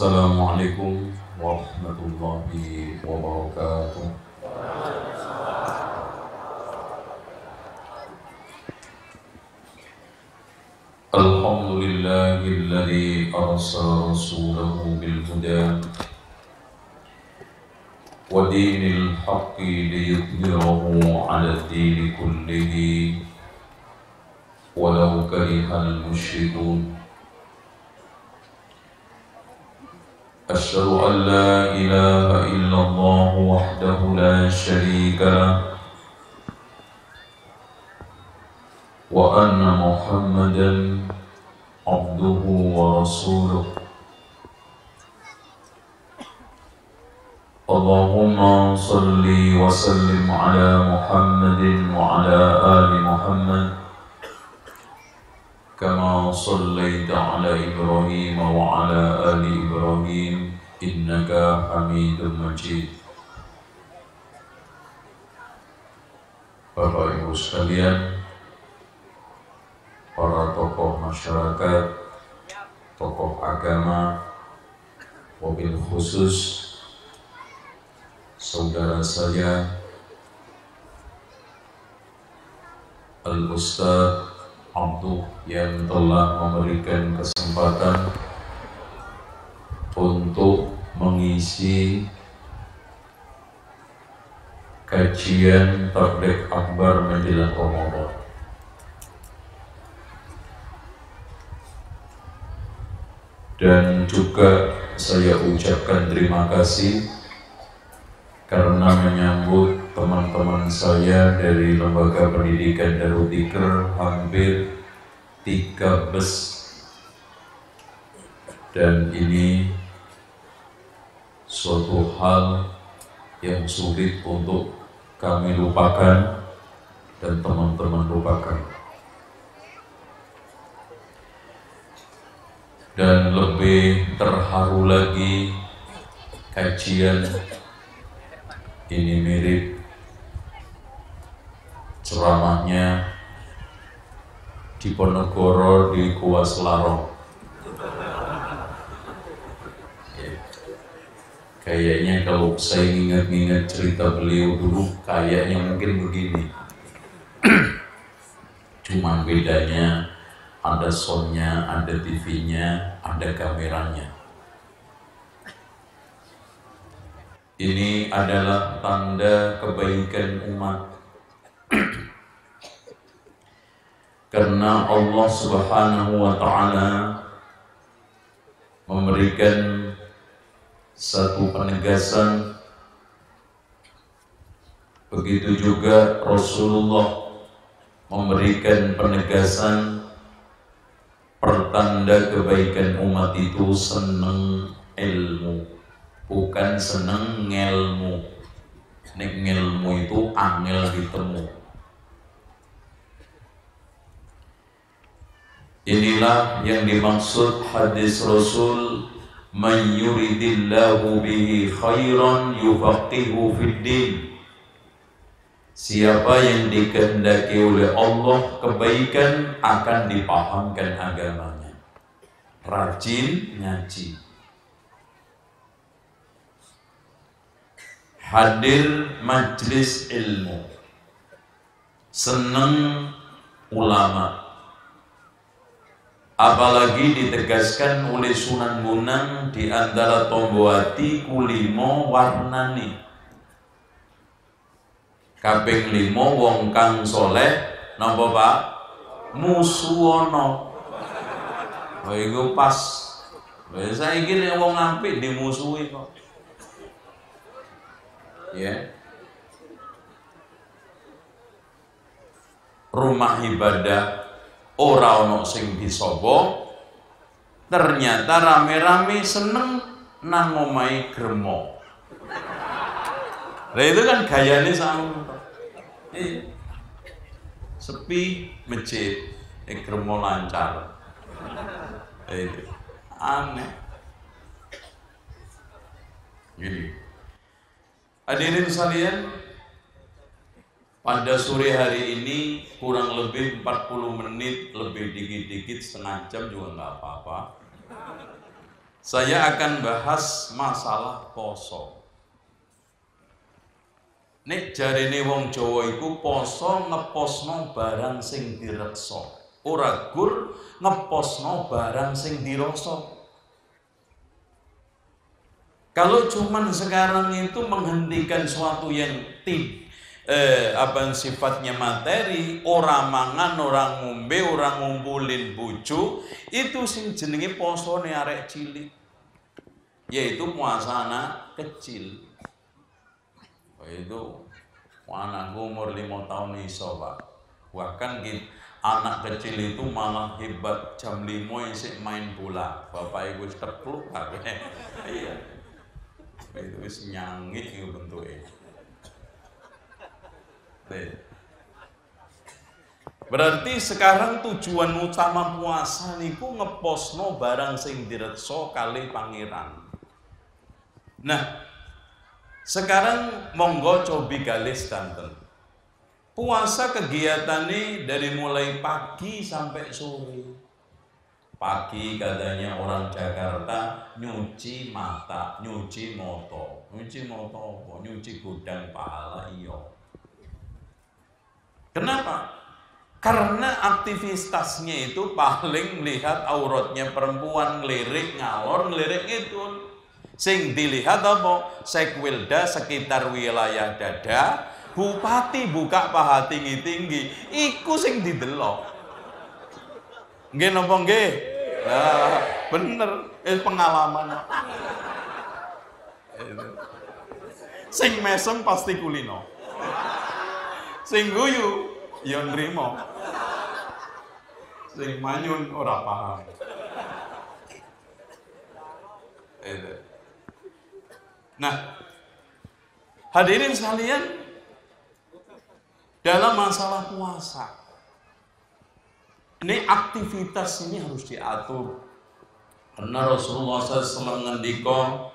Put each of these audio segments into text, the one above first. Assalamualaikum warahmatullahi wabarakatuh. Alhamdulillahilladzi arsala rasulahu bil huda wa dinil haqqi liyudhhirahu 'ala dini kullihi walau karihal musyrikun. Asyhadu an la ilaha illallah wahdahu la syarika lah wa anna Muhammadan abduhu wa rasuluh. Allahumma salli wa sallim ala Muhammadin wa ala ali Muhammad كما صليت على إبراهيم وعلى آل إبراهيم إنك حميد مجيد. Bapak Ibu sekalian, para tokoh masyarakat, tokoh agama, wabil khusus saudara saya Al-Ustadz Abdul yang telah memberikan kesempatan untuk mengisi kajian tabligh akbar menjelang Ramadan. Dan juga saya ucapkan terima kasih karena menyambut teman-teman saya dari Lembaga Pendidikan Darul Dzikr hampir 3 bus, dan ini suatu hal yang sulit untuk kami lupakan dan teman-teman lupakan. Dan lebih terharu lagi, kajian ini mirip ceramahnya di Ponegoro di Gua Selarong. Kayaknya kalau saya ingat-ingat cerita beliau dulu, kayaknya mungkin begini. Cuma bedanya ada soundnya, ada TV-nya, ada kameranya. Ini adalah tanda kebaikan umat. Karena Allah Subhanahu wa Ta'ala memberikan satu penegasan, begitu juga Rasulullah memberikan penegasan. Pertanda kebaikan umat itu seneng ilmu, bukan seneng ngelmu. Nek ngelmu itu angel ditemu. Inilah yang dimaksud hadis Rasul, man yuridillahu bihi khairan yufaqihu fiddin. Siapa yang dikehendaki oleh Allah kebaikan akan dipahamkan agamanya. Rajin ngaji, hadir majlis ilmu, seneng ulama. Apalagi ditegaskan oleh Sunan Bonang, di antara tombo ati kulimo warnani. Kaping 5 wong kang soleh napa Pak? Musuwono. Lha iku pas. Lha saiki nek wong apik dimusuhi kok. Ya. Rumah ibadah ora ono sing disobo, ternyata rame-rame seneng nang omahe gremo. Lah itu kan gayane sama. Sepi masjid, gremo lancar. Itu aneh. Gini. Hadirin sekalian, pada sore hari ini kurang lebih 40 menit, lebih dikit-dikit setengah jam juga nggak apa-apa. Saya akan bahas masalah poso. Nek jarene wong Jawa iku poso ngeposno barang sing direksa. Ora gur ngeposno barang sing dirasa. Kalau cuman sekarang itu menghentikan suatu yang sifatnya materi, orang mangan, orang ngombe, orang ngumpulin bojo, itu sing jenenge posone arek cilik, yaitu puasa anak kecil. Itu anak umur 5 tahun iso, Pak. Bahkan anak kecil itu malah hebat, jam 5 isih main bola, bapak ibu terpeluk, iya. Itu wis nyangit iki bentuke. Berarti sekarang tujuan utama puasa niku ngeposno barang sing direksa kali pangeran. Nah, sekarang monggo cobi galis danten. Puasa kegiatane dari mulai pagi sampai sore. Pagi katanya orang Jakarta nyuci mata, nyuci moto apa? Nyuci gudang pahala iyo. Kenapa? Karena aktivitasnya itu paling melihat auratnya perempuan, ngelirik ngalor, ngelirik itu. Sing dilihat apa? Sekwilda sekitar wilayah dada, bupati buka paha tinggi-tinggi, iku sing didelok. Nggih napa nggih? Lah, bener, pengalaman. Sing mesem pasti kulino. Sing guyu ya nrimo. Sing manyun ora paham. Nah, hadirin sekalian, dalam masalah puasa ini aktivitas ini harus diatur. Karena Rasulullah SAW ngendika,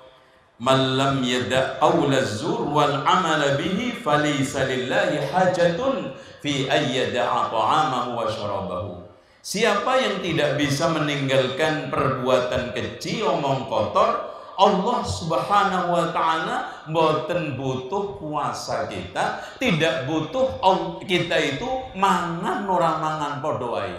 "Man lam yada' qawla zur wal 'amala bihi falaysa lillahi hajatun fi ayyada'a ta'amahu wa syarabahu." Siapa yang tidak bisa meninggalkan perbuatan keji, omong kotor, Allah Subhanahu wa ta'ala mboten butuh puasa kita, tidak butuh kita itu mangan ora mangan padha wae.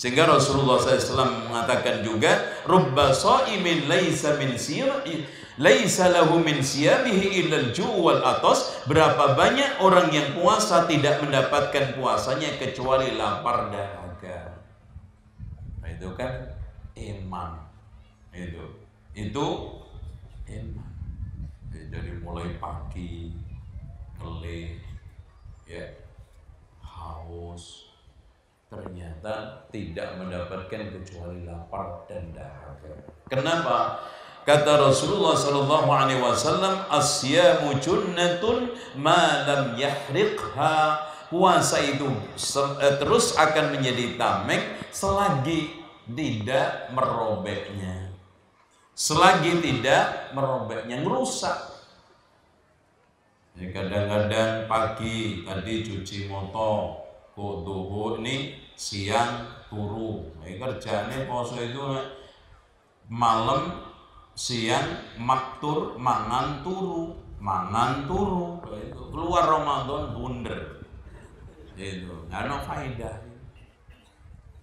Sehingga Rasulullah SAW mengatakan juga, "Rubba sha'imin laisa min siyami, laisa lahu min siyabihi illal ju' wal atas." Berapa banyak orang yang puasa tidak mendapatkan puasanya kecuali lapar dan dahaga. Nah, itu kan iman. Itu iman. Dari mulai pagi, kelih, ya, haus, ternyata tidak mendapatkan kecuali lapar dan dahaga. Kenapa? Kata Rasulullah SAW, "Asyamu junnatun ma lam yahriqha." Puasa itu terus akan menjadi tamek selagi tidak merobeknya. Selagi tidak merobeknya, ngerusak. Kadang-kadang pagi tadi cuci motor, dhuhur ini siang turu. Kerjane poso itu malam siang maktur mangan turu. Keluar Ramadan bunder. Itu nggak ada faedah.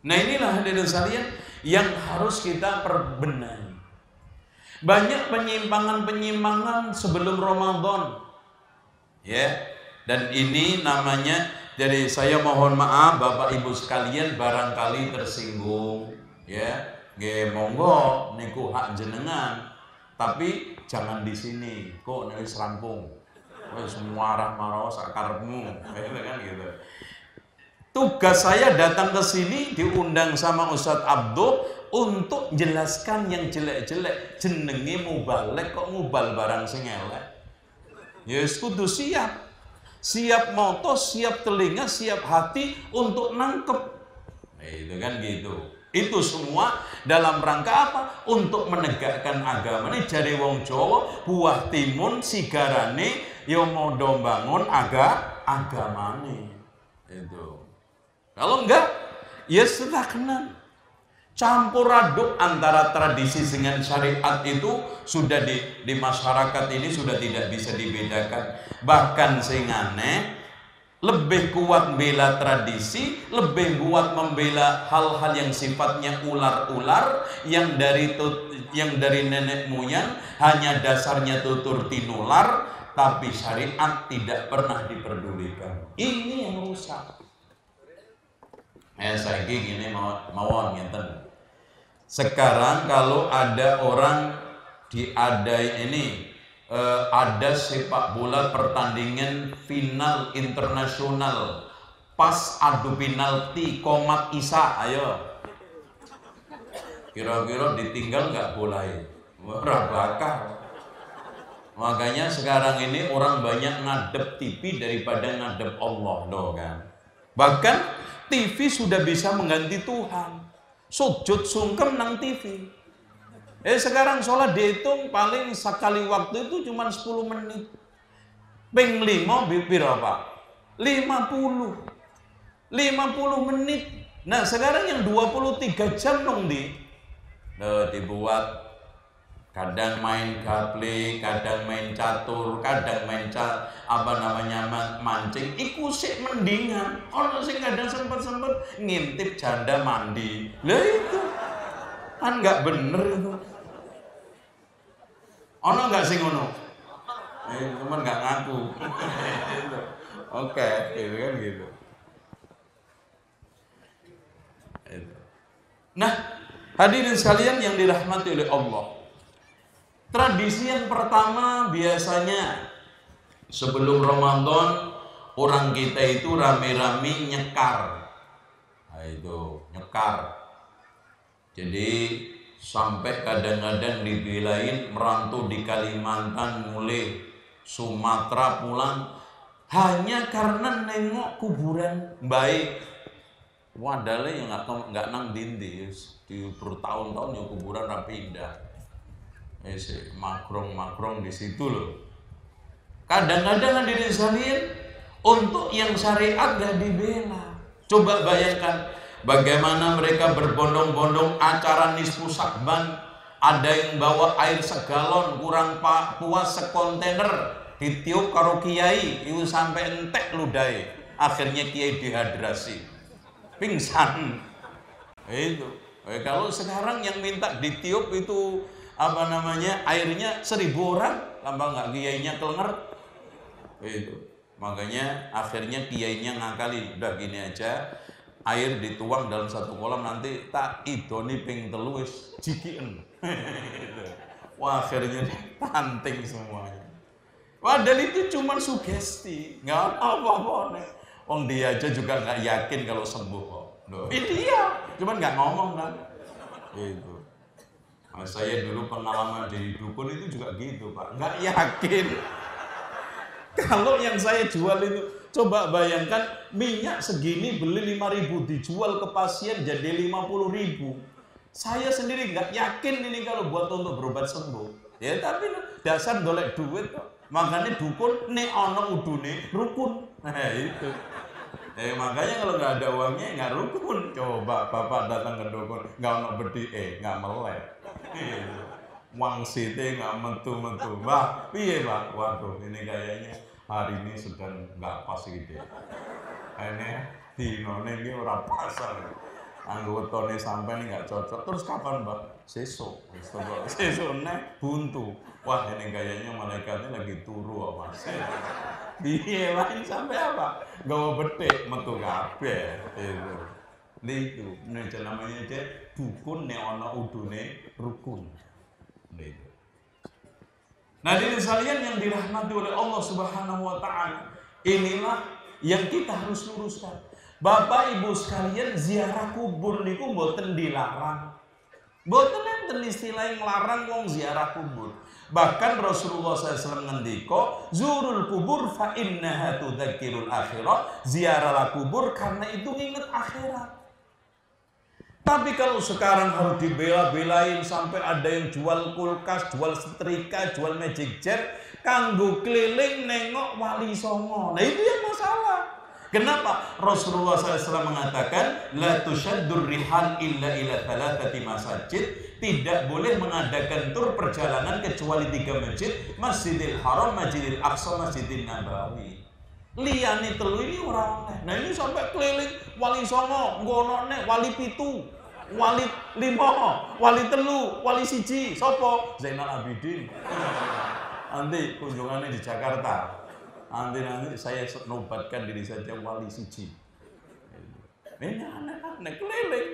Nah, inilah hadirin sekalian yang harus kita perbenahi. Banyak penyimpangan-penyimpangan sebelum Ramadan. Ya. Dan ini namanya, jadi saya mohon maaf Bapak Ibu sekalian barangkali tersinggung, ya. Nggih monggo niku hak jenengan. Tapi jangan di sini. Kok nek wis rampung. Wis muarah marah sakarepmu. Gitu kan gitu. Tugas saya datang ke sini diundang sama Ustadz Abdul untuk jelaskan yang jelek-jelek. Jenenge mubalek kok ngubal barang sing elek. Ya wis kudu siap. Siap moto, siap telinga, siap hati untuk nangkep. Nah, itu kan gitu. Itu semua dalam rangka apa? Untuk menegakkan agama. Ini jare wong Jawa, buah timun sigarane ya modho mbangun agamane. Itu. Kalau enggak, ya setaknan. Campur aduk antara tradisi dengan syariat itu sudah di masyarakat ini sudah tidak bisa dibedakan. Bahkan sing aneh, lebih kuat membela tradisi, lebih kuat membela hal-hal yang sifatnya ular-ular yang dari nenek moyang, hanya dasarnya tutur tinular, tapi syariat tidak pernah diperdulikan. Ini yang rusak. Saya gini mau ngeten. Sekarang kalau ada orang diadai ini ada sepak bola pertandingan final internasional pas adu penalti komat isa, ayo kira-kira ditinggal nggak boleh berbakar. Makanya sekarang ini orang banyak ngadep TV daripada ngadep Allah doang kan. Bahkan TV sudah bisa mengganti Tuhan. Sujud sungkem nang TV. Sekarang sholat dihitung paling sekali waktu itu cuma 10 menit. Ping 5 berapa? 50 menit. Nah, sekarang yang 23 jam dong dibuat. Kadang main gaple, kadang main catur, kadang main mancing. Iku sih mendingan. Ono sih kadang sempet ngintip janda mandi. Lah itu kan nggak bener itu. Ono nggak sih ngono? Cuman nggak ngaku. Oke, itu kan gitu. Nah, hadirin sekalian yang dirahmati oleh Allah. Tradisi yang pertama biasanya sebelum Ramadan orang kita itu rame-rame nyekar. Nah, itu nyekar. Jadi sampai kadang-kadang dibilain merantau di Kalimantan mulai Sumatera pulang hanya karena nengok kuburan baik. Wadahlah yang nggak nang dindi di bertahun-tahun ya kuburan rapi indah. Makrong di situ loh. Kadang-kadang hadirin sekalian untuk yang syariat gak dibela. Coba bayangkan bagaimana mereka berbondong-bondong acara nisfu Syaban, ada yang bawa air segalon kurang puas sekontainer ditiup karo kiai itu sampai entek ludai. Akhirnya kiai dehidrasi, pingsan. Itu. Kalau sekarang yang minta ditiup itu airnya 1000 orang, tambah nggak kiainya kelenger. Itu. Makanya akhirnya kiainya ngakali, udah gini aja, air dituang dalam satu kolam nanti tak idoni ping telu wis jikien. Wah, akhirnya dipanting semuanya. Padahal itu cuma sugesti, nggak apa-apa. Wong dia aja juga nggak yakin kalau sembuh kok. Iya, cuman nggak ngomong kan. Itu. Saya dulu pengalaman jadi dukun itu juga gitu Pak, nggak yakin. Kalau yang saya jual itu, coba bayangkan minyak segini beli 5.000 dijual ke pasien jadi 50.000. Saya sendiri nggak yakin ini kalau buat untuk berobat sembuh. Ya tapi dasar dolek duit kok. Makanya dukun ne ono udune rukun. Nah itu. Makanya kalau nggak ada uangnya nggak rukun. Coba bapak datang ke dukun nggak ono bedi nggak melek. Wang sete nggak mentu-mentu, bah, piye pak, waduh, ini kayaknya hari ini sedang nggak pas gitu ya. Ini dinone ini orang pasar, anggotone sampai ini nggak cocok. Terus kapan pak? Sesok nek buntu. Wah ini kayaknya malaikatnya lagi turu apa sih? Piye lain sampai apa? Gak mau betik, metu kabeh. Itu, ini namanya aja dukun neona udune rukun. Itu. Nah, diri kalian yang dirahmati oleh Allah Subhanahu wa Ta'ala, inilah yang kita harus luruskan. Bapak Ibu sekalian, ziarah kubur niku mboten dilarang. Mboten enten istilah yang larang wong ziarah kubur. Bahkan Rasulullah SAW ngendika, zurul kubur fa innaha tudzakirul akhirah, ziarahlah kubur karena itu nginget akhirat. Tapi kalau sekarang harus dibela-belain sampai ada yang jual kulkas, jual setrika, jual magic jar, kanggo keliling nengok wali songo. Nah itu yang masalah. Kenapa Rasulullah SAW mengatakan la tushaddur rihal illa ila thalathati masajid, tidak boleh mengadakan tur perjalanan kecuali 3 masjid, Masjidil Haram, Masjidil Aqsa, Masjidil Nabawi. Liane telu ini orang aneh. Nah ini sampai keliling wali songo, ngono nek wali pitu, wali limo, wali telu, wali siji, sopo Zainal Abidin. Nanti kunjungannya di Jakarta. Nanti saya nobatkan diri saja wali siji. Ini aneh-aneh keliling.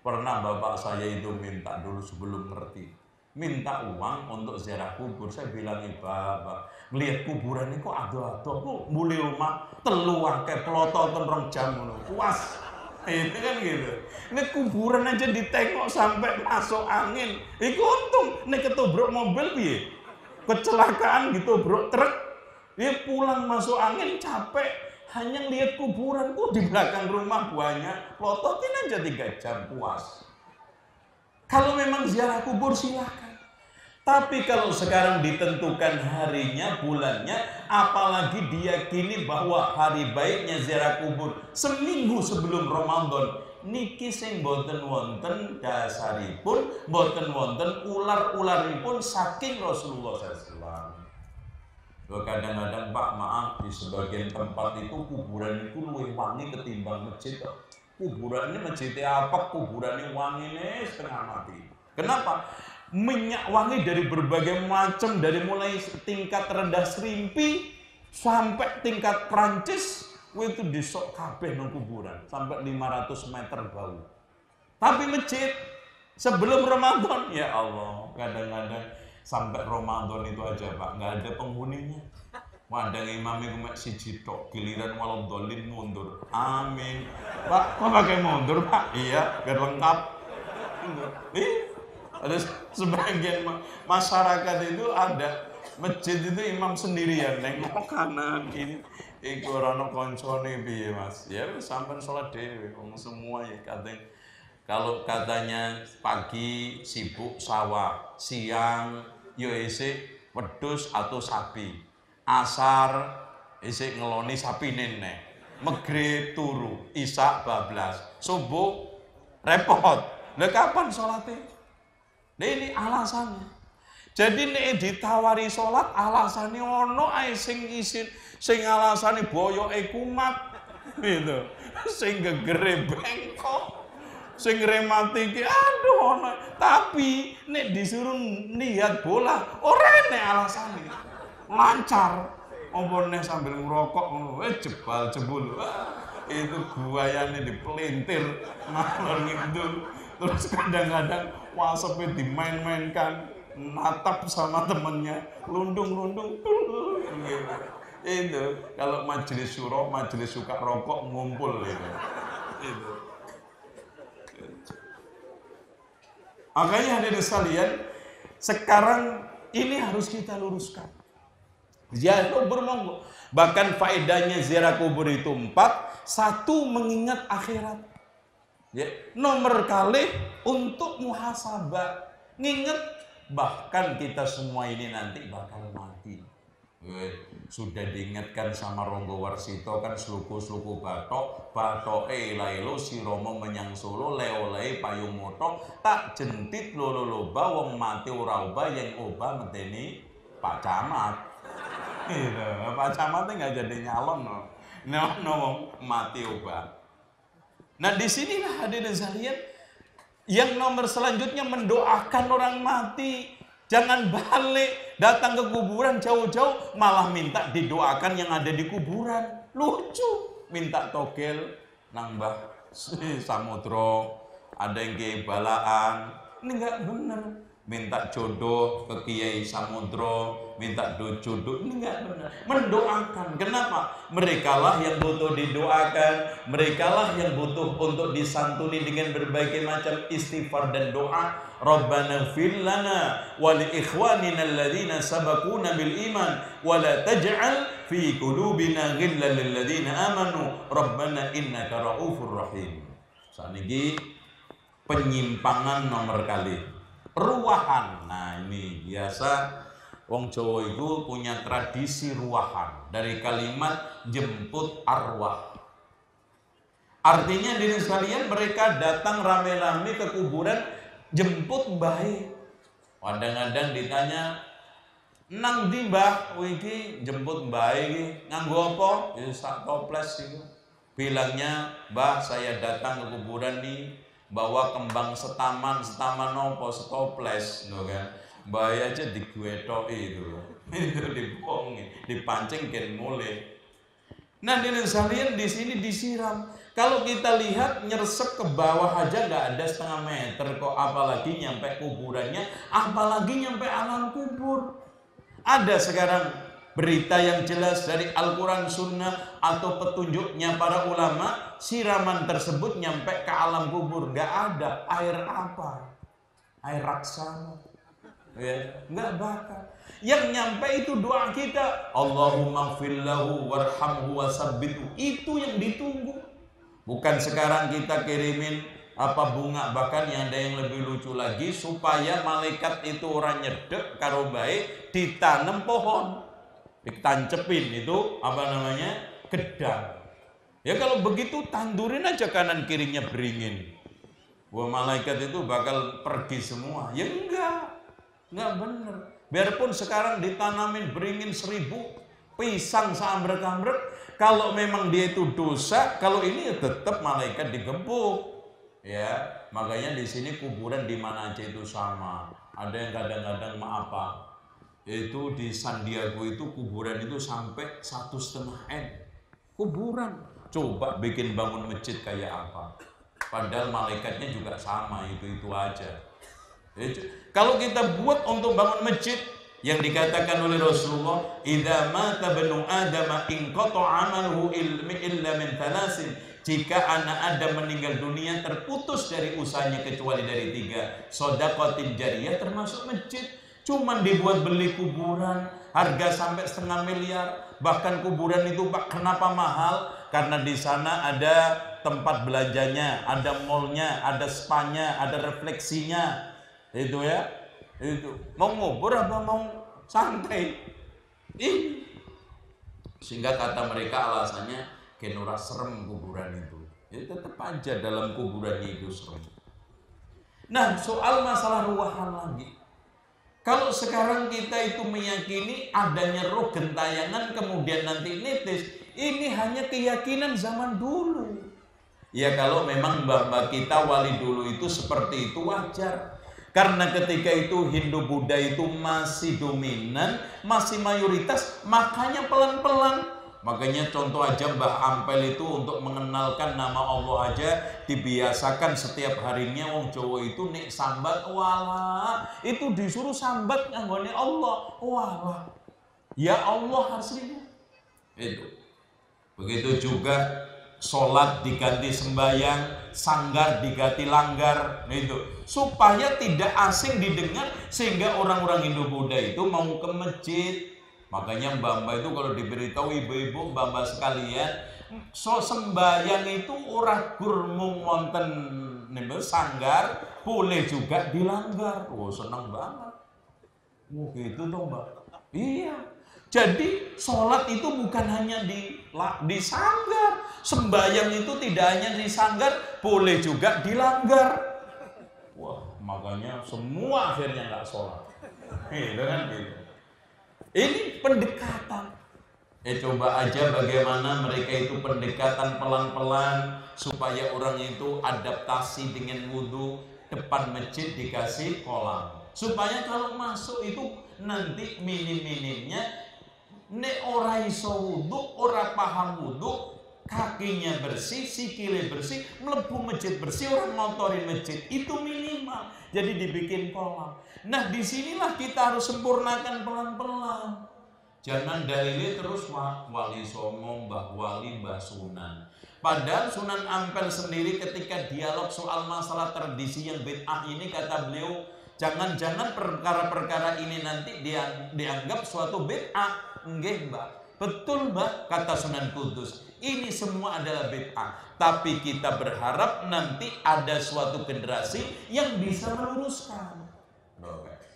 Pernah bapak saya itu minta dulu sebelum ngerti, minta uang untuk ziarah kubur. Saya bilang, bapak, melihat kuburan ini kok aduh-aduh, kok mulai rumah teluah kayak pelotot terong jam puas. Itu kan gitu. Ini kuburan aja ditengok sampai masuk angin. Itu untung, ini ketubruk mobil piye, kecelakaan gitu bro, truk. Dia pulang masuk angin capek, hanya lihat kuburan kok di belakang rumah banyak, lototin aja 3 jam puas. Kalau memang ziarah kubur silahkan, tapi kalau sekarang ditentukan harinya, bulannya, apalagi diyakini bahwa hari baiknya ziarah kubur seminggu sebelum Ramadan, niki sing boten wonten dasaripun, boten wonten ular-ularipun saking Rasulullah SAW. Kadang-kadang pak maaf, di sebagian tempat itu kuburan itu lebih wangi ketimbang masjid. Kuburan ini masjidnya apa? Kuburan ini wangi nih setengah mati. Kenapa? Minyak wangi dari berbagai macam, dari mulai tingkat rendah serimpi sampai tingkat Perancis, itu disok kabeh nang kuburan sampai 500 meter bau. Tapi masjid sebelum Ramadan, ya Allah, kadang-kadang sampai Ramadan itu aja pak, nggak ada penghuninya. Wadang imam itu mek siji tok, giliran walau dolin mundur. Amin. Pak, kok pakai mundur pak? Iya, biar lengkap. Ada sebagian masyarakat itu ada masjid itu imam sendirian, nengok kanan ini. Iku rano koncone piye mas? Ya sampai sholat dhewe, semua ya katanya. Kalau katanya pagi sibuk sawah, siang yoese wedus atau sapi, asar isik ngeloni sapi nenek, maghrib turu, isak bablas, subuh repot. Lah kapan sholatnya? Nah ini alasannya. Jadi nek ditawari sholat alasannya ono ae sing isin, sing alasannya boyoke kumat, gitu, sing gegere bengkok. Sing rematik, aduh, tapi nek disuruh niat bola, orang nek alasan lancar, omonnya sambil ngerokok, jebal jebul, itu buayanya dipelintir, ngalor ngidul, terus kadang-kadang wasapnya dimain-mainkan, natap sama temennya, lundung-lundung, itu kalau majelis syuro, majelis suka rokok ngumpul gitu. Itu. Makanya hadirin sekalian, sekarang ini harus kita luruskan. Ziarah kubur monggo. Bahkan faedahnya ziarah kubur itu 4. 1 mengingat akhirat. Ya, nomor kali untuk muhasabah, nginget bahkan kita semua ini nanti bakal mati. Sudah diingatkan sama Ronggo Warsito kan sluku-sluku batok, batok lailo siromo menyang solo, leolai payung motok, tak jentit lolo loba wong mati ora oba yang oba medeni Pak Camat. Gitu. Pak Camat nggak jadi nyalon loh, mati oba. Nah disinilah hadirin sekalian yang nomor selanjutnya mendoakan orang mati. Jangan balik, datang ke kuburan jauh-jauh, malah minta didoakan yang ada di kuburan. Lucu, minta togel, nambah samudro, ada yang kebalaan. Ini nggak bener. Minta jodoh ke Kiai Samudro, minta jodoh, ini nggak bener. Mendoakan, kenapa? Merekalah yang butuh didoakan, merekalah yang butuh untuk disantuni dengan berbagai macam istighfar dan doa. Rabbana fil lana wa li ikhwanina alladhina sabaquna bil iman wa la taj'al fi qulubina ghillan lil ladzina amanu rabbana innaka raufur rahim. Saniki penyimpangan nomor kali. Ruwahan. Nah ini biasa wong Jawa itu punya tradisi ruwahan dari kalimat jemput arwah. Artinya diri sekalian mereka datang rame-rame ke kuburan jemput bayi. Kadang-kadang ditanya, nang di mbah, wiki jemput bayi, nganggo apa? Ya sak toples gitu. Bilangnya, mbah saya datang ke kuburan nih, bawa kembang setaman, setaman nopo, setoples, gitu kan? Mbah aja diguetoki itu, dibohongi, dipancing kan mulai. Nah, diri sekalian di sini disiram. Kalau kita lihat nyersep ke bawah aja nggak ada setengah meter kok, apalagi nyampe kuburannya, apalagi nyampe alam kubur. Ada sekarang berita yang jelas dari Al-Quran Sunnah atau petunjuknya para ulama, siraman tersebut nyampe ke alam kubur, nggak ada air apa, air raksasa, nggak bakal. Yang nyampe itu doa kita, Allahumma fillahu warhamhu wasabbitu, itu yang ditunggu. Bukan sekarang kita kirimin apa bunga, bahkan yang ada yang lebih lucu lagi, supaya malaikat itu orang nyedek karo baik ditanam pohon, ditancepin itu apa namanya gedang. Ya kalau begitu tandurin aja kanan kirinya beringin, wah malaikat itu bakal pergi semua. Ya enggak bener. Biarpun sekarang ditanamin beringin 1000, pisang sambrek-sambrek, kalau memang dia itu dosa, kalau ini ya tetap malaikat digempuk. Ya, makanya di sini kuburan di mana aja itu sama. Ada yang kadang-kadang itu di San Diego itu kuburan itu sampai 1,5 m. Kuburan. Coba bikin bangun masjid kayak apa? Padahal malaikatnya juga sama, itu aja. Kalau kita buat untuk bangun masjid yang dikatakan oleh Rasulullah, idza mata banu adama in qata'a 'amaluhu illa min thalathin. Jika anak Adam meninggal dunia, terputus dari usahanya kecuali dari 3. Shadaqatin jariyah termasuk masjid. Cuman dibuat beli kuburan, harga sampai 500 miliar. Bahkan kuburan itu Pak, kenapa mahal? Karena di sana ada tempat belanjanya, ada mallnya, ada spanya, ada refleksinya. Itu ya. Itu mau ngubur apa mau santai? Sehingga kata mereka alasannya kenora serem kuburan itu. Ya tetap aja dalam kuburannya itu serem. Nah, soal masalah ruahan lagi. Kalau sekarang kita itu meyakini adanya roh gentayangan kemudian nanti netis, ini hanya keyakinan zaman dulu. Ya kalau memang mbah-mbah kita wali dulu itu seperti itu wajar. Karena ketika itu Hindu Buddha itu masih dominan, masih mayoritas, makanya pelan-pelan. Makanya contoh aja Mbah Ampel itu untuk mengenalkan nama Allah aja dibiasakan setiap harinya wong Jawa itu nek sambat wala. Itu disuruh sambat nganggone Allah. Wala. Ya Allah aslinya. Itu. Begitu juga sholat diganti sembayang, sanggar diganti langgar. Itu. Supaya tidak asing didengar sehingga orang-orang Hindu Buddha itu mau ke masjid. Makanya mbak-mbak itu kalau diberitahu ibu-ibu mbak-mbak sekalian, so sembahyang itu ora gurmung wonten nimbel sanggar, boleh juga dilanggar. Oh seneng banget. Oh gitu dong mbak. Iya. Jadi sholat itu bukan hanya di sanggar, sembahyang itu tidak hanya di sanggar, boleh juga dilanggar. Wah makanya semua akhirnya nggak sholat. Itu kan gitu. Ini pendekatan. Coba aja bagaimana mereka itu pendekatan pelan-pelan supaya orang itu adaptasi dengan wudhu. Depan masjid dikasih kolam, supaya kalau masuk itu nanti minim-minimnya nek ora iso wudhu, ora paham wudhu, kakinya bersih, sikile bersih, mlebu masjid bersih, orang ngotorin masjid. Itu minimal. Jadi dibikin kolam. Nah disinilah kita harus sempurnakan pelan-pelan. Jangan dalili terus wali songo, mbah wali, mbah sunan. Padahal Sunan Ampel sendiri ketika dialog soal masalah tradisi yang bid'ah ini, kata beliau, jangan-jangan perkara-perkara ini nanti dianggap suatu bid'ah. Nggih mbak, betul mbak, kata Sunan Kudus. Ini semua adalah bid'ah. Tapi kita berharap nanti ada suatu generasi yang bisa meluruskan.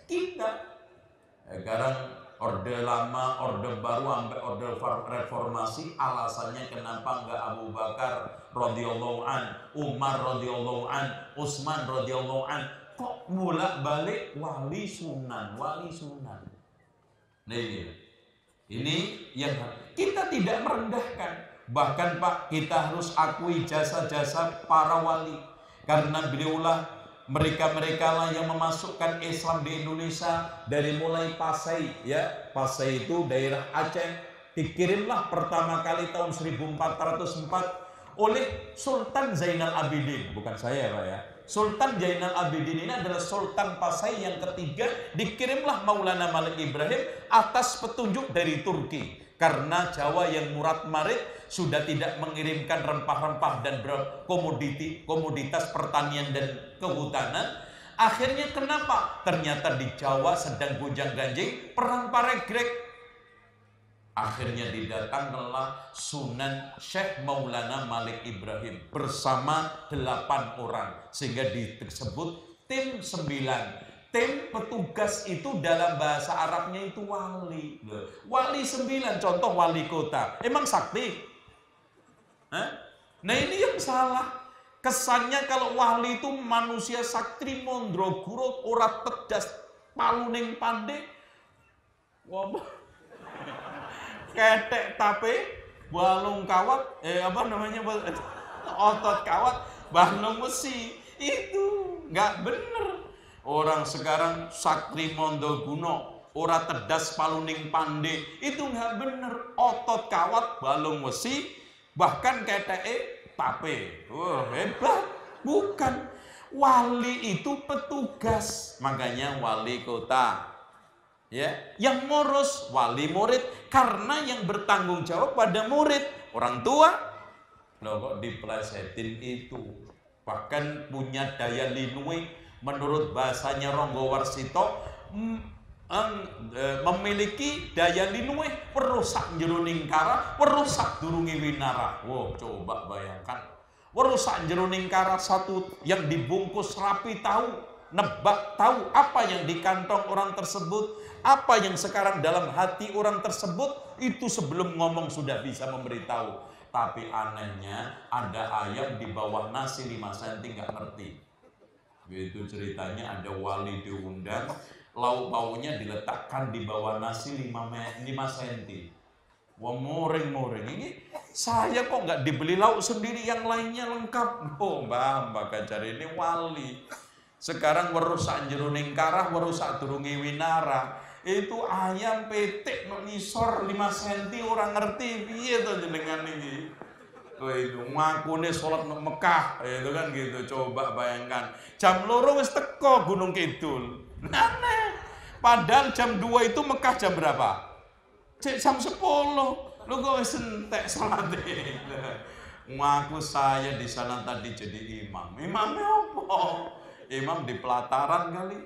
Kita sekarang Orde lama, orde baru, sampai orde reformasi. Alasannya kenapa enggak Abu Bakar radhiyallahu an, Umar radhiyallahu an, Utsman radhiyallahu an, kok bolak-balik wali sunan, wali sunan. Nah, ini yang kita tidak merendahkan. Bahkan Pak, kita harus akui jasa-jasa para wali, karena beliaulah, mereka-mereka lah yang memasukkan Islam di Indonesia. Dari mulai Pasai, ya, Pasai itu daerah Aceh, dikirimlah pertama kali tahun 1404 oleh Sultan Zainal Abidin, bukan saya Pak ya. Sultan Zainal Abidin ini adalah Sultan Pasai yang ketiga. Dikirimlah Maulana Malik Ibrahim atas petunjuk dari Turki, karena Jawa yang murad marid sudah tidak mengirimkan rempah-rempah dan komoditas pertanian dan kehutanan. Akhirnya kenapa? Ternyata di Jawa sedang gonjang-ganjing perang paregrek. Akhirnya didatangkanlah Sunan Syekh Maulana Malik Ibrahim bersama 8 orang, sehingga disebut tim 9. Tim petugas itu dalam bahasa Arabnya itu wali. Wali 9, contoh wali kota. Emang sakti? Hah? Nah ini yang salah. Kesannya kalau wali itu manusia sakti, mondroguro, ora tedas, paluning pandai. Wabah. Ketek tape, balung kawat, otot kawat, balung besi. Itu nggak bener. Orang sekarang sakti mondo guno, ora tedas paluning pandai, itu nggak bener. Otot kawat, balung wesi, bahkan keteke tape. Wah, hebat. Bukan. Wali itu petugas, makanya wali kota. Ya, yang ngurus wali murid, karena yang bertanggung jawab pada murid, orang tua. Loh, kok diplesetin itu? Bahkan punya daya lindungi. Menurut bahasanya Ronggo Warsito, memiliki daya linuweh perusak jero ningkara, perusak durungi winara. Wow, coba bayangkan. Perusak jero ningkara satu yang dibungkus rapi tahu, nebak tahu apa yang di kantong orang tersebut, apa yang sekarang dalam hati orang tersebut, itu sebelum ngomong sudah bisa memberitahu. Tapi anehnya ada ayam di bawah nasi 5 cm nggak ngerti. Itu ceritanya ada wali diundang, lauk paunya diletakkan di bawah nasi 5 cm. Wah, moring-moring ini, saya kok nggak dibeli lauk sendiri, yang lainnya lengkap. Oh mbak Kajar ini wali. Sekarang werusak jero ning karah, werusak durungi winara. Itu ayam petik nisor 5 cm orang ngerti piye to jenengan ini. Tuh, itu ngaku nih sholat Mekah, itu kan gitu. Coba bayangkan, jam 2 wis teko Gunung Kidul. Aneh. Padahal jam 2 itu Mekah jam berapa? Jam 10. Lu kok wis entek sholat. Ngaku saya di sana tadi jadi imam. Imamnya apa? Imam di pelataran kali.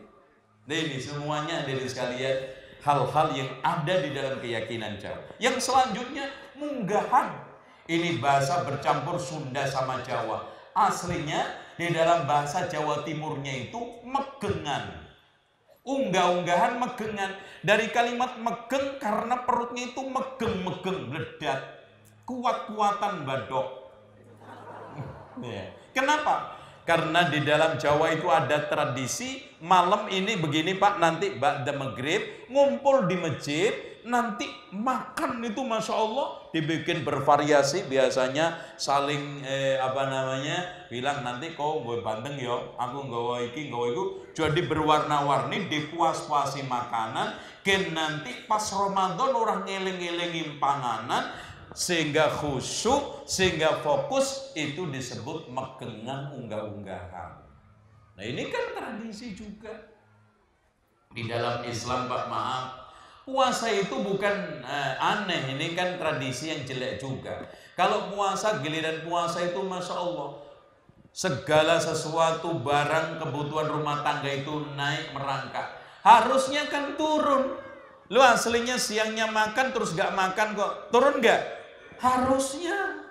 Nah, ini semuanya dari sekalian hal-hal yang ada di dalam keyakinan Jawa. Yang selanjutnya munggahan. Ini bahasa bercampur Sunda sama Jawa. Aslinya di dalam bahasa Jawa Timurnya itu megengan. Unggah-unggahan megengan. Dari kalimat megeng karena perutnya itu megeng-megeng, meledak. Kuat-kuatan badok. Kenapa? Karena di dalam Jawa itu ada tradisi malam ini begini Pak, nanti ba'da maghrib ngumpul di masjid, nanti makan itu Masya Allah dibikin bervariasi. Biasanya saling bilang nanti kau gue bandeng yo, aku nggawa iki, nggawa iku. Jadi berwarna-warni, dipuas-puasi makanan. Ken nanti pas Ramadan orang ngeleng-ngelengin panganan, sehingga khusyuk, sehingga fokus, itu disebut mekengan, unggah-unggahan. Nah ini kan tradisi juga. Di dalam Islam Pak, maaf, puasa itu bukan aneh, ini kan tradisi yang jelek juga. Kalau puasa, giliran puasa itu Masya Allah, segala sesuatu, barang, kebutuhan rumah tangga itu naik merangkak. Harusnya kan turun. Lu aslinya siangnya makan terus gak makan kok, turun gak? Harusnya.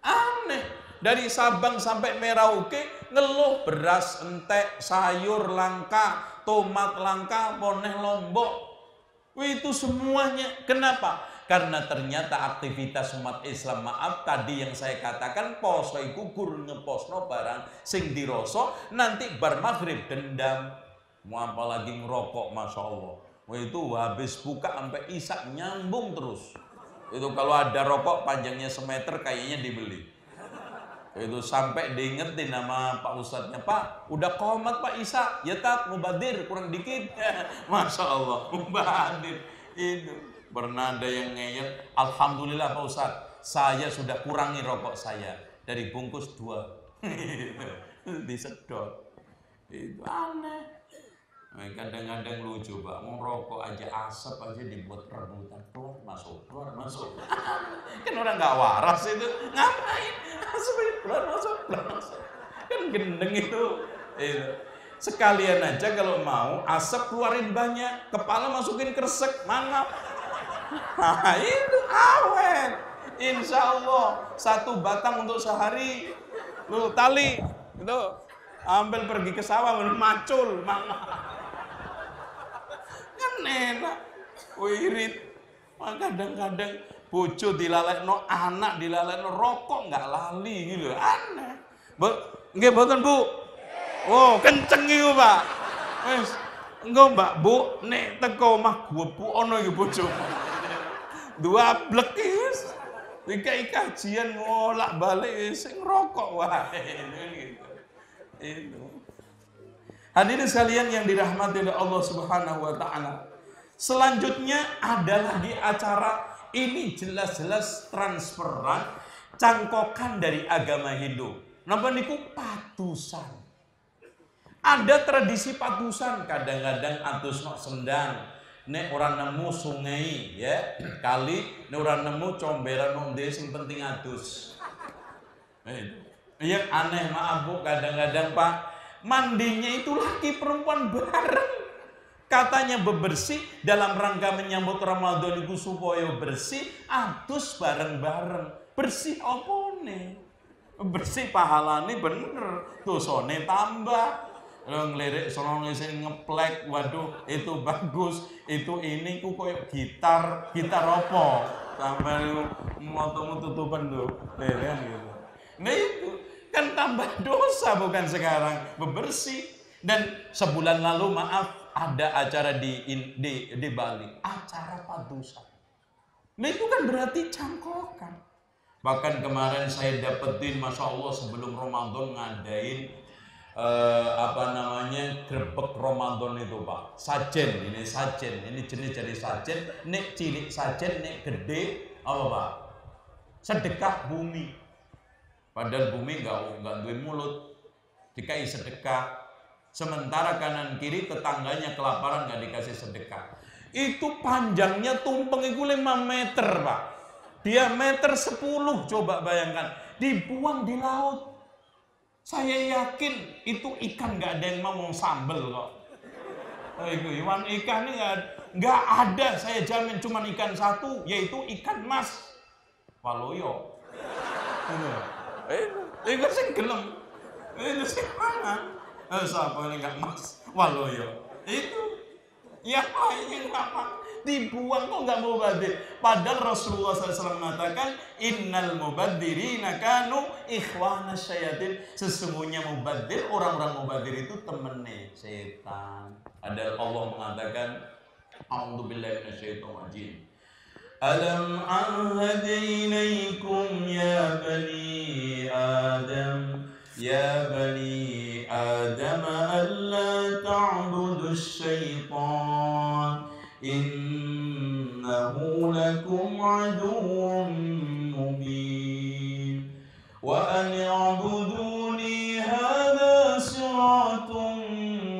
Aneh. Dari Sabang sampai Merauke ngeluh beras entek, sayur langka, tomat langka, poneh Lombok. Itu semuanya. Kenapa? Karena ternyata aktivitas umat Islam, maaf, tadi yang saya katakan, poso iku gur ngeposno barang sing diroso, nanti bar maghrib dendam. Mau apa lagi ngerokok, Masya Allah. Itu habis buka sampai isak nyambung terus. Itu kalau ada rokok panjangnya semeter kayaknya dibeli. Itu sampai diingetin nama Pak Ustadznya, Pak, udah komat Pak Isa, ya tak, mubadir, kurang dikit. Masya Allah, mubadir. Itu. Pernah ada yang ngeyel, Alhamdulillah Pak Ustadz, saya sudah kurangi rokok saya dari bungkus 2. Disedot. Itu aneh. Kadang-kadang lucu Pak, mau rokok aja asap aja dibuat rebutan, keluar masuk, kan orang nggak waras itu, ngapain? Asap keluar masuk, kan gendeng itu. Sekalian aja kalau mau asap keluarin banyak, kepala masukin kersek, mangap. Nah, itu awet. Insya Allah 1 batang untuk sehari. Lu tali itu ambil pergi ke sawah, macul, mana kan enak, wirid. Kadang-kadang bojo dilalekno, anak dilalekno, rokok nggak lali gitu, aneh. Nggih mboten Bu? Oh kenceng itu Pak. Wes, engko Mbak Bu nek teko omah gwebu ana iki bojomu. 2 blekis, 3 kajian ngolak balik, sing rokok wae. Itu. Hadirin sekalian yang dirahmati oleh Allah Subhanahu wa Ta'ala. Selanjutnya adalah di acara ini jelas-jelas transferan, cangkokan dari agama Hindu. Napa niku patusan. Ada tradisi patusan, kadang-kadang atusno sendang. Nek orang nemu sungai, ya kali, nek orang nemu comberan onde, sing penting adus. Iya aneh, maaf Bu, kadang-kadang Pak, mandinya itu laki perempuan bareng. Katanya bebersih dalam rangka menyambut Ramadhan itu supaya bersih, adus bareng-bareng. Bersih opone, bersih pahalane bener, dosane tambah. Ngelirik sono ngising ngeplek, waduh itu bagus, itu ini ku koyok gitar, gitar opo sampai motong tutupan tuh lerean gitu. Nah itu kan tambah dosa bukan sekarang bebersih. Dan sebulan lalu maaf ada acara di Bali, acara padusan. Nah itu kan berarti cangkokan. Bahkan kemarin saya dapetin, Masya Allah, sebelum Ramadan ngadain apa namanya grebek Ramadan itu Pak, sajen, ini sajen, ini jenis dari sajen, nek cilik sajen, nek gede apa Pak, sedekah bumi. Padahal bumi nggak duwe mulut, dikai sedekah, sementara kanan kiri tetangganya kelaparan nggak dikasih sedekah. Itu panjangnya tumpeng itu 5 meter Pak, diameter 10, coba bayangkan, dibuang di laut. Saya yakin itu ikan gak ada yang mau sambel kok. Oh, iwan ikan ini gak ada, saya jamin, cuma ikan satu, yaitu ikan mas Waloyo. Itu sih gelem, itu sih mana? Siapa ini gak mas Waloyo? Itu, ya ini apa? Dibuang kok gak mubadir. Padahal Rasulullah SAW mengatakan innal mubadirina kanu ikhwana syayatin, sesungguhnya mubadir, orang-orang mubadir itu temennya setan. Ada Allah mengatakan a'udzubillahi minasyaitonir rajim. Alam ahad ilaikum ya bani Adam, ya bani Adam alla ta'budu syaitan innahu lakum aduwwun mubin wa an ya'buduni hadha siratun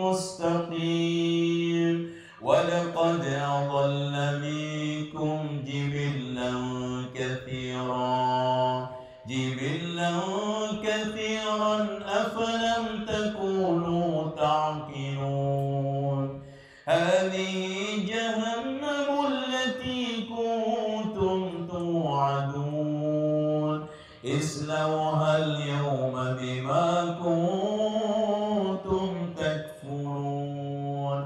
mustaqim wa laqad adalla minkum jibilan kathiran afalam takunu ta'qilun hadhihi إسلوها اليوم بما كنتم تكفرون.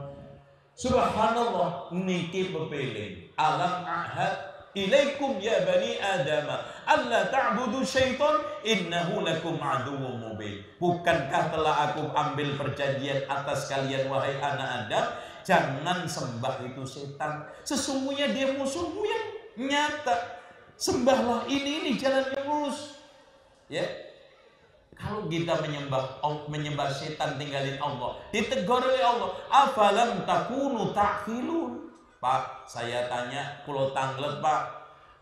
Subhanallah. niki bepeling. Alam ahad ilaikum ya bani Adam, alla ta'budu syaitan innahu lakum aduwwum mubin. Bukankah telah aku ambil perjanjian atas kalian wahai anak Adam, jangan sembah itu setan, sesungguhnya dia musuhmu yang nyata. Sembahlah ini jalan yang lurus. Ya. Kalau kita menyembah setan, tinggalin Allah. Ditegur oleh Allah, afalam takunu ta'qilun. Pak, saya tanya, kulo tanglet pak,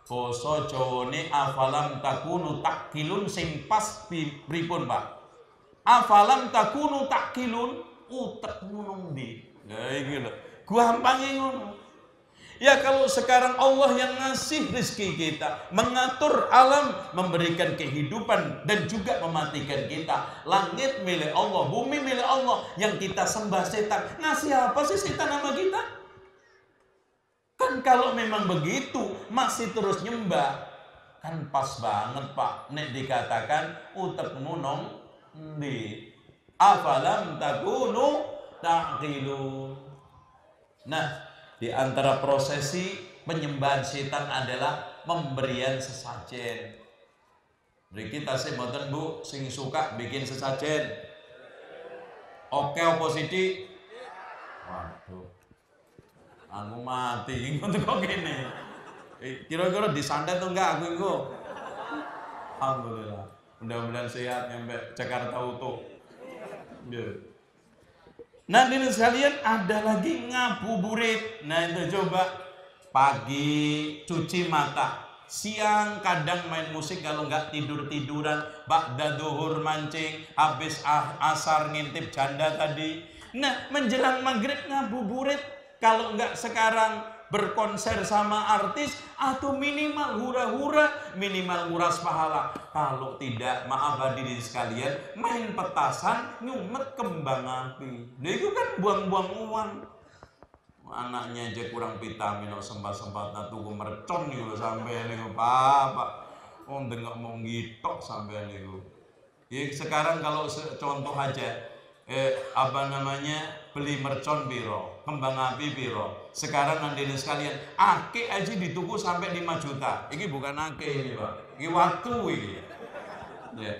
boso jone afalam takunu takilun sing pas pripun pak? Afalam takunu takilun utek ngunung di, gitu. Gua hampangin ngono. Ya kalau sekarang Allah yang ngasih rezeki kita, mengatur alam, memberikan kehidupan dan juga mematikan kita. Langit milik Allah, bumi milik Allah. Yang kita sembah setan, ngasih apa sih setan sama kita? Kan kalau memang begitu masih terus nyembah, kan pas banget pak nek dikatakan utek ngunong di afalam takunu ta'qilun. Nah, di antara prosesi penyembahan setan adalah pemberian sesajen. Mriki tasih mboten Bu sing suka bikin sesajen? Oke opo sithik? Waduh. Aku mati, ngono kok kene. Kira-kira disandet tuh enggak aku engko. Alhamdulillah. Mudah-mudahan sehat nyampe Jakarta utuh. Nah, ini sekalian ada lagi ngabuburit. Nah, itu coba pagi cuci mata, siang kadang main musik kalau enggak tidur-tiduran, ba'da duhur mancing, habis asar ngintip janda tadi. Nah, menjelang maghrib ngabuburit. Kalau enggak sekarang berkonser sama artis atau minimal hura-hura, minimal nguras pahala. Kalau tidak, maaf hadirin sekalian, main petasan nyumet kembang api. Nah itu kan buang-buang uang. Anaknya aja kurang vitamin, sempat-sempat tuku mercon gitu sampai niku papa. Oh ndengok mau ngitok sampai niku. Ya sekarang kalau contoh aja beli mercon biro, kembang api biro. Sekarang hadirin sekalian, ake aja dituku sampai 5 juta. Ini bukan ake ini, Pak. Ini waktu ini. Ya.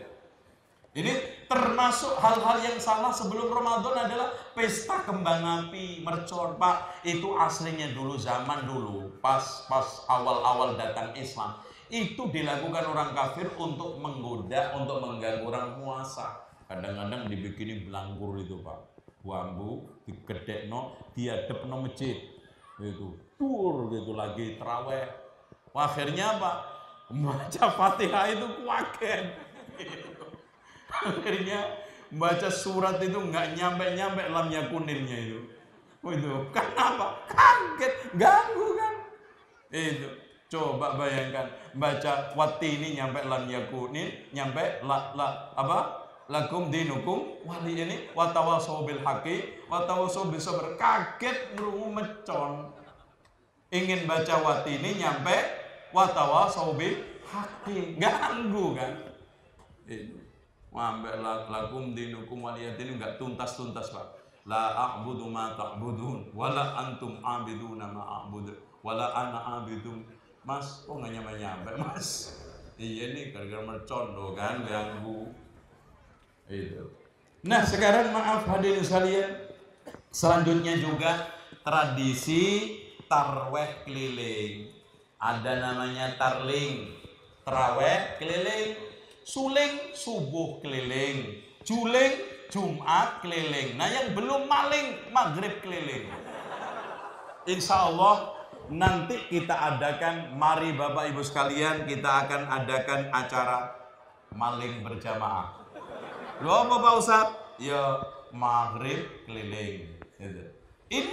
Ini termasuk hal-hal yang salah sebelum Ramadan adalah pesta kembang api, mercon, Pak. Itu aslinya dulu zaman dulu, pas awal-awal datang Islam. Itu dilakukan orang kafir untuk menggoda, untuk mengganggu orang puasa. Kadang-kadang dibikinin belangkur itu pak, bambu digedekno diadepno masjid itu tur gitu lagi teraweh, akhirnya pak membaca Fatihah itu kuagen gitu. Akhirnya baca surat itu nggak nyampe lamnya kunilnya itu kenapa kaget ganggu kan itu. Coba bayangkan baca wati ini nyampe lamnya kunil nyampe lakum dinukum wali ini watawasau bil haqi watawasau bil sabr. Kaget ngrungu mecon ingin baca wati ini nyampe watawasau bil haqi, ganggu kan itu nyampe lakum dinukum wali ini enggak tuntas pak. La a'budu ma ta'budun wala antum a'biduna ma a'budu wala ana a'bidum. Mas kok enggak nyampe mas, iya nih gara-gara mecon loh kan ganggu itu. Nah sekarang maaf hadirin sekalian, selanjutnya juga tradisi tarweh keliling. Ada namanya tarling, taraweh keliling, suling subuh keliling, juling Jumat keliling. Nah yang belum maling maghrib keliling. Insya Allah nanti kita adakan, mari bapak ibu sekalian kita akan adakan acara maling berjamaah. Lu apa Pak Ustadz? Ya maghrib keliling gitu. Ini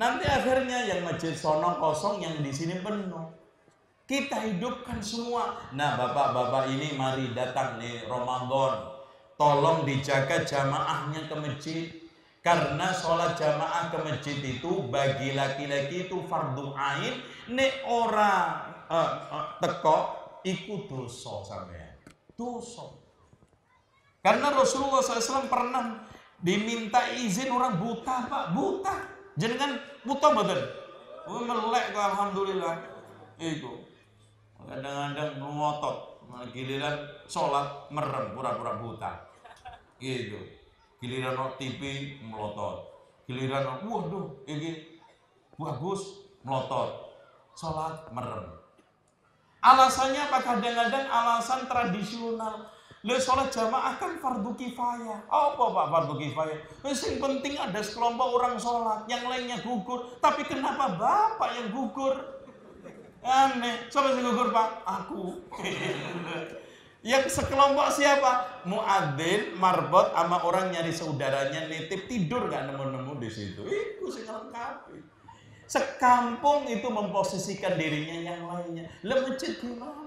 nanti akhirnya yang masjid sono kosong, yang di sini penuh. Kita hidupkan semua. Nah bapak-bapak ini mari datang nih Ramadan. Tolong dijaga jamaahnya ke masjid. Karena sholat jamaah ke masjid itu bagi laki-laki itu fardhu ain. Nek ora teko iku dosa sampean. Dosa. Karena Rasulullah SAW pernah diminta izin orang buta pak, buta. Jenengan buta mboten? melek kok alhamdulillah. Iku. Kadang-kadang ngotot, giliran sholat merem pura-pura buta. Gitu. Giliran nonton TV melotot. Giliran waduh iki bagus melotot. Sholat merem. Alasannya apa? Kadang-kadang alasan tradisional. Lha sholat jamaah kan fardu kifayah. Apa Pak fardu kifayah? Yang penting ada sekelompok orang sholat, yang lainnya gugur. Tapi kenapa Bapak yang gugur? Aneh. Siapa yang gugur Pak? Aku. Yang sekelompok siapa? Muadzin, marbot, sama orang nyari saudaranya nitip tidur gak nemu-nemu di situ. Itu sing lengkap. Sekampung itu memposisikan dirinya yang lainnya. Lemecet gimana?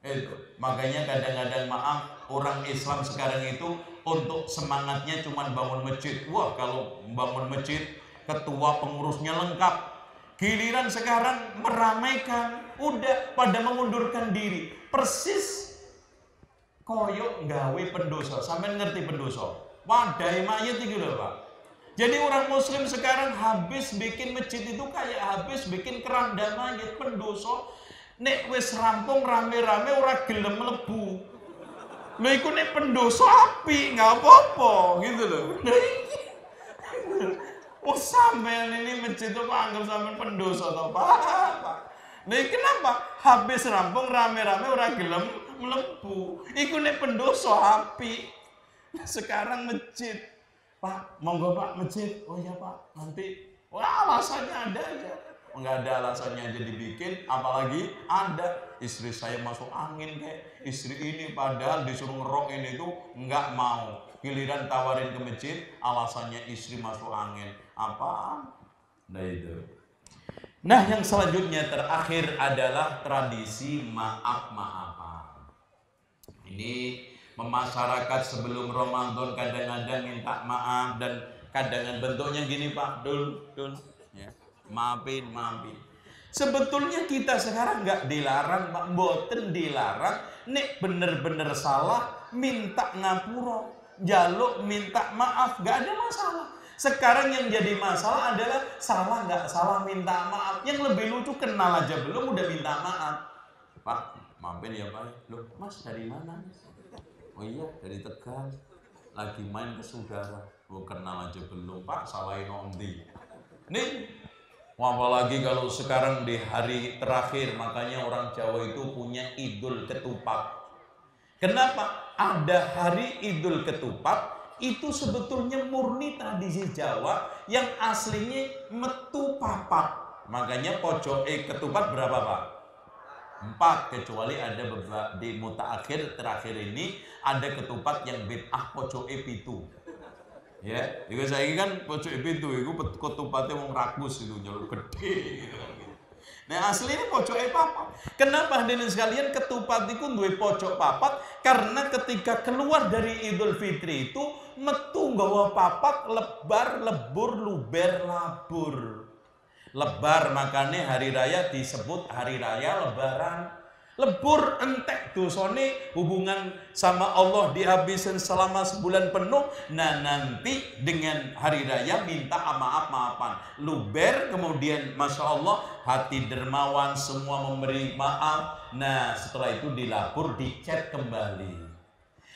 Itu. Makanya kadang-kadang maaf, orang Islam sekarang itu untuk semangatnya cuma bangun masjid. Wah, kalau bangun masjid, ketua pengurusnya lengkap. Giliran sekarang meramaikan. Udah pada mengundurkan diri. Persis koyok gawe pendosa. Sampai ngerti pendosa. Wadai mayat itu loh Pak. Jadi orang muslim sekarang habis bikin masjid itu kayak habis bikin keranda mayit pendoso. Nek wis rampung rame-rame ora gelem mlebu. Lho iku nek pendoso api, enggak apa-apa gitu loh. Oh sampean ini masjid itu anggap sampean pendoso to, Pak. Nah kenapa? Habis rampung rame-rame ora gelem mlebu. Iku nek pendoso api. Sekarang masjid Pak, monggo Pak masjid. Oh iya Pak, nanti. Wah, alasannya ada aja. Enggak ada alasannya aja dibikin, apalagi ada istri saya masuk angin kayak istri ini padahal disuruh ngerok ini tuh enggak mau. Giliran tawarin ke masjid, alasannya istri masuk angin. Apaan? Nah itu. Nah, yang selanjutnya terakhir adalah tradisi maaf-maafan. Ini masyarakat sebelum Ramadan kadang-kadang minta maaf dan kadang-kadang bentuknya gini Pak Dul ya. Maafin. Sebetulnya kita sekarang nggak dilarang Pak, mboten dilarang. Nek bener-bener salah minta ngapura, jaluk minta maaf, nggak ada masalah. Sekarang yang jadi masalah adalah salah nggak salah minta maaf. Yang lebih lucu kenal aja belum udah minta maaf. Pak maafin ya Pak. Loh Mas dari mana? Oh iya, dari Tegal. Lagi main ke saudara. Oh, kenal aja belum, Pak. Salahin Ondi. Nih, apalagi kalau sekarang di hari terakhir. Makanya orang Jawa itu punya Idul Ketupat. Kenapa? Ada hari Idul Ketupat. Itu sebetulnya murni tradisi Jawa yang aslinya metu papat. Makanya pojok ketupat berapa, Pak? 4, kecuali ada beberapa di mutaakhir terakhir ini ada ketupat yang bid'ah pojoke 7. Ya, iku saiki kan pojoke 7 iku ketupatnya wong rakus itu nyeluk gede. Nah, aslinya pojoke 4. Kenapa hadirin sekalian ketupat iku duwe pojok 4? Karena ketika keluar dari Idul Fitri itu metu nggawa 4 lebar, lebur, luber, labur. Lebar, makanya hari raya disebut hari raya lebaran. Lebur entek dosane, hubungan sama Allah dihabisin selama sebulan penuh. Nah nanti dengan hari raya minta maaf-maafan. Luber, kemudian Masya Allah hati dermawan, semua memberi maaf. Nah setelah itu dilapor, dicet kembali.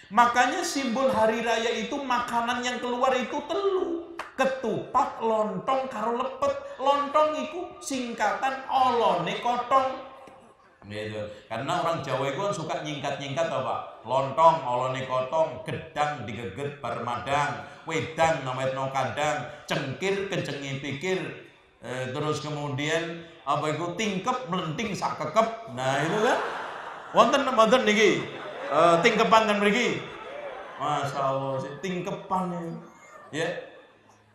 Makanya simbol hari raya itu makanan yang keluar itu telu. Ketupat, lontong, karo lepet. Lontong itu singkatan olone kotong. Gitu. Karena orang Jawa itu suka nyingkat-nyingkat apa Pak? Lontong, olone kotong, gedang digeget bermadang, wedang namanya kadang, cengkir kencengi pikir, terus kemudian apa itu tingkep melenting sak kekep. Nah itu kan wonten niki tingkepan kan mriki. Masya Allah tingkepan ya.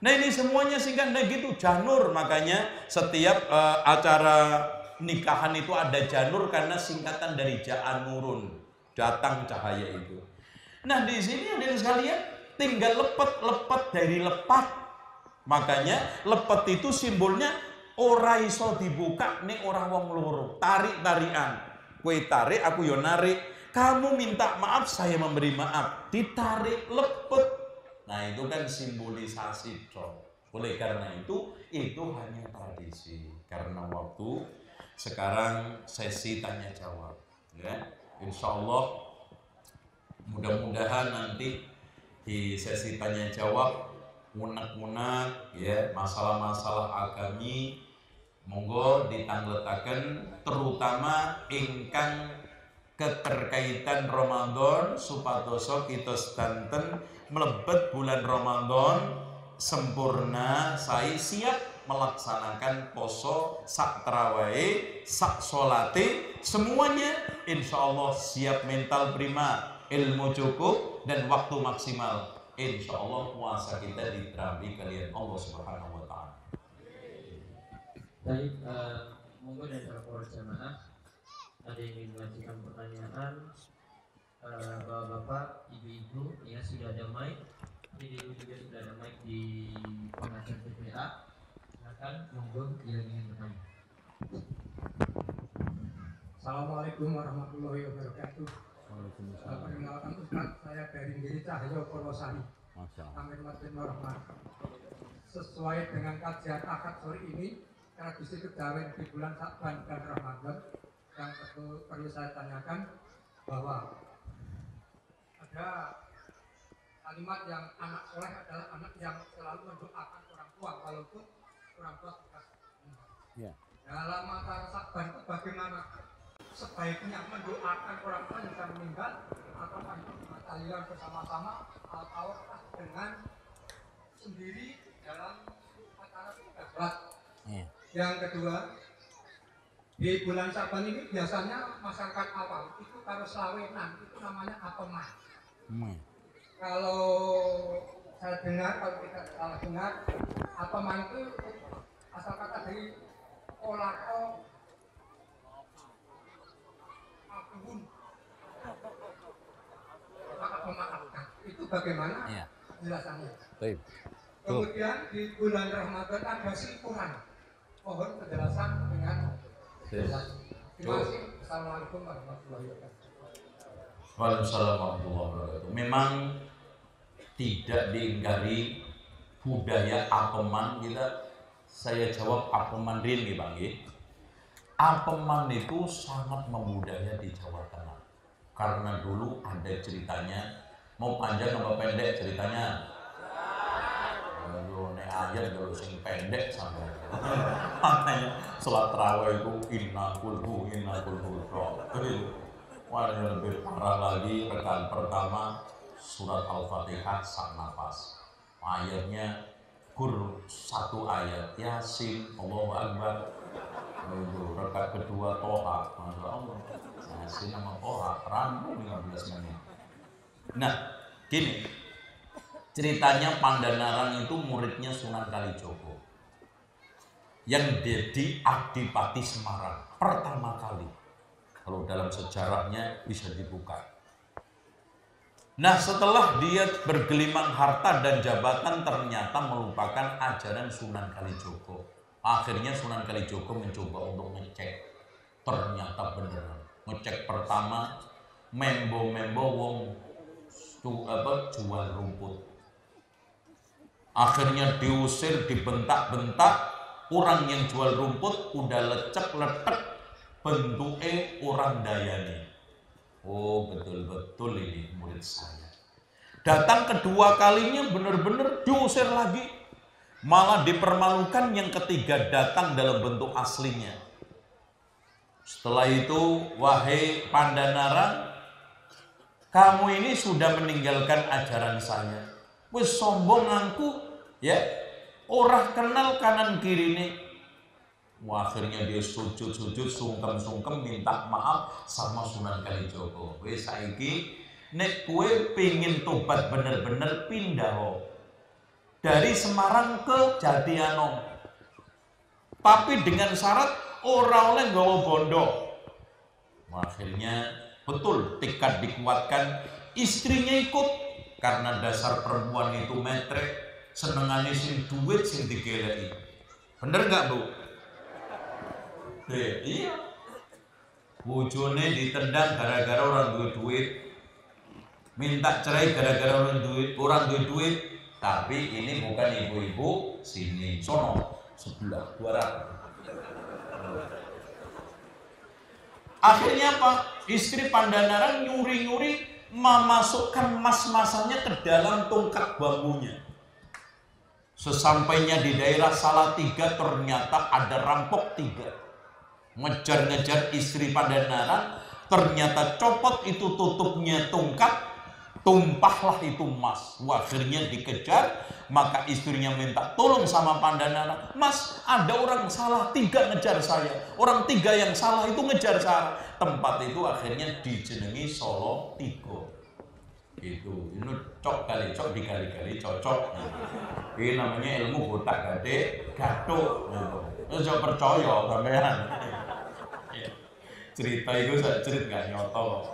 Nah ini semuanya singkat nah gitu janur, makanya setiap acara nikahan itu ada janur karena singkatan dari jaan nurun, datang cahaya itu. Nah di sini ada sekalian tinggal lepet dari lepat, makanya lepet itu simbolnya ora iso dibuka nih orang wong loro, tarik-tarian, kue tarik aku yo narik, kamu minta maaf saya memberi maaf, ditarik lepet. Nah itu kan simbolisasi dong. Oleh karena itu hanya tradisi. Karena waktu sekarang sesi tanya jawab, ya. Insya Allah mudah-mudahan nanti di sesi tanya jawab unek-unek, ya, masalah-masalah agami monggo ditangletaken, terutama ingkang keterkaitan Ramadan supadoso kita sedanten melebet bulan Ramadan sempurna saya siap melaksanakan poso sak terawih, sak solate, semuanya insya Allah siap mental prima, ilmu cukup dan waktu maksimal. Insya Allah puasa kita diterapi kalian Allah Subhanahu Wa Taala. Baik, monggo dari para jamaah ada yang ingin mengajukan pertanyaan. Bapak-bapak, ibu-ibu, ya sudah ada mic. Ibu juga sudah ada mic di pengajian PPA. Silakan monggo yang ingin bertanya. Assalamualaikum warahmatullahi wabarakatuh. Perkenalkan Ustaz, saya dari Negeri Cahyo Purwosari. Sesuai dengan kajian akad sore ini, tradisi kejawen di bulan Syaban dan Ramadhan, yang perlu saya tanyakan bahwa ada kalimat yang anak soleh adalah anak yang selalu mendoakan orang tua walaupun orang tua sudah meninggal. Dalam mata Syaban itu bagaimana sebaiknya mendoakan orang tua yang sudah meninggal atau kalian bersama-sama atau dengan sendiri dalam acara ibadat? Yang kedua, di bulan Syaban ini biasanya masyarakat awam itu kalau selawenan itu namanya apeman. Kalau saya dengar, kalau kita salah dengar, apeman itu asal kata dari kolako apeman, memaafkan. Itu bagaimana jelasannya? Baik. Kemudian di bulan Ramadhan ada simpuran. Mohon penjelasan dengan penjelasan. Terima kasih. Assalamualaikum warahmatullahi wabarakatuh. Waalaikumsalam warahmatullahi wabarakatuh. Memang tidak diingkari budaya apeman. Bila saya jawab apeman rin nih Bang, apeman itu sangat membudaya di Jawa Tengah. Karena dulu ada ceritanya, mau panjang atau pendek ceritanya. Nek aja dulu sing pendek sampai. Makanya salat tarawih itu inna kulhu. Wah, yang lebih parah lagi rekan pertama surat Al-Fatihah sak nafas. Ayatnya kur satu ayat Yasin, Allahu Akbar. Rekan kedua Toha, Masya Allah. Yasin sama Toha rampung 15 menit. Nah, gini ceritanya Pandanaran itu muridnya Sunan Kalijogo yang jadi Adipati Semarang pertama kali. Kalau dalam sejarahnya bisa dibuka. Nah, setelah dia bergelimang harta dan jabatan ternyata melupakan ajaran Sunan Kalijogo. Akhirnya Sunan Kalijogo mencoba untuk ngecek. Ternyata beneran. Ngecek pertama membo-membo wong jual rumput. Akhirnya diusir, dibentak-bentak. Orang yang jual rumput udah lecek-letek bentuknya orang Dayani. Oh, betul-betul ini murid saya. Datang kedua kalinya benar-benar diusir lagi. Malah dipermalukan. Yang ketiga datang dalam bentuk aslinya. Setelah itu, wahai Pandanaran, kamu ini sudah meninggalkan ajaran saya. Wes sombong aku, ya. Orang kenal kanan kiri ini. Wah, akhirnya dia sujud-sujud, sungkem-sungkem minta maaf sama Sunan Kalijogo. Wes saiki nek kowe pengin tobat bener-bener pindah dari Semarang ke Jatianom. Tapi dengan syarat ora oleh nggawa bondo. Akhirnya betul tekad dikuatkan, istrinya ikut karena dasar perempuan itu metrek, senengane sing duit sing digeleki. Bener nggak, Bu? Iya. Bojone ditendang gara-gara orang duit. Minta cerai gara-gara orang duit. Tapi ini bukan ibu-ibu sini, sono, sebelah, barat. Akhirnya apa? Istri Pandanaran nyuri-nyuri memasukkan mas-masannya ke dalam tongkat bambunya. Sesampainya di daerah Salatiga ternyata ada rampok tiga. Ngejar-ngejar istri Pandanaran, ternyata copot itu tutupnya tongkat, tumpahlah itu emas. Akhirnya dikejar, maka istrinya minta tolong sama Pandanaran, "Mas, ada orang salah tiga ngejar saya, orang tiga yang salah itu ngejar saya." Tempat itu akhirnya dijenengi Solo Tigo. Itu cok kali cok dikali-kali cocok. Ini namanya ilmu botak gade gaduh. Terus percaya sampean. Cerita itu saya cerit gak nyoto.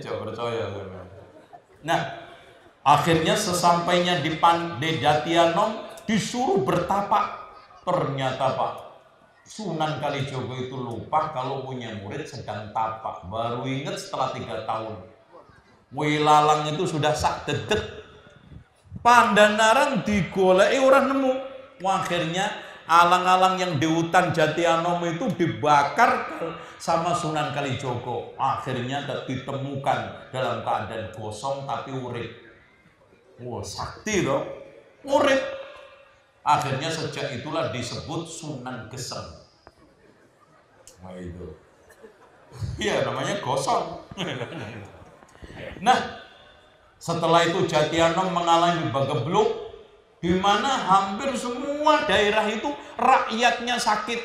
Percaya. Nah, akhirnya sesampainya di Datianom disuruh bertapak. Ternyata Pak Sunan Kalijogo itu lupa kalau punya murid sedang tapak. Baru ingat setelah 3 tahun. Wilalang itu sudah sak dedet. Pandanaran digoleki orang nemu. Akhirnya alang-alang yang di hutan Jatianom itu dibakar sama Sunan Kalijogo. Akhirnya ditemukan dalam keadaan gosong tapi urip. Wah, sakti loh, urip. Akhirnya sejak itulah disebut Sunan Geseng. Nah itu. Iya, namanya gosong. Nah, setelah itu Jatianom mengalami bagebluk, di mana hampir semua daerah itu rakyatnya sakit.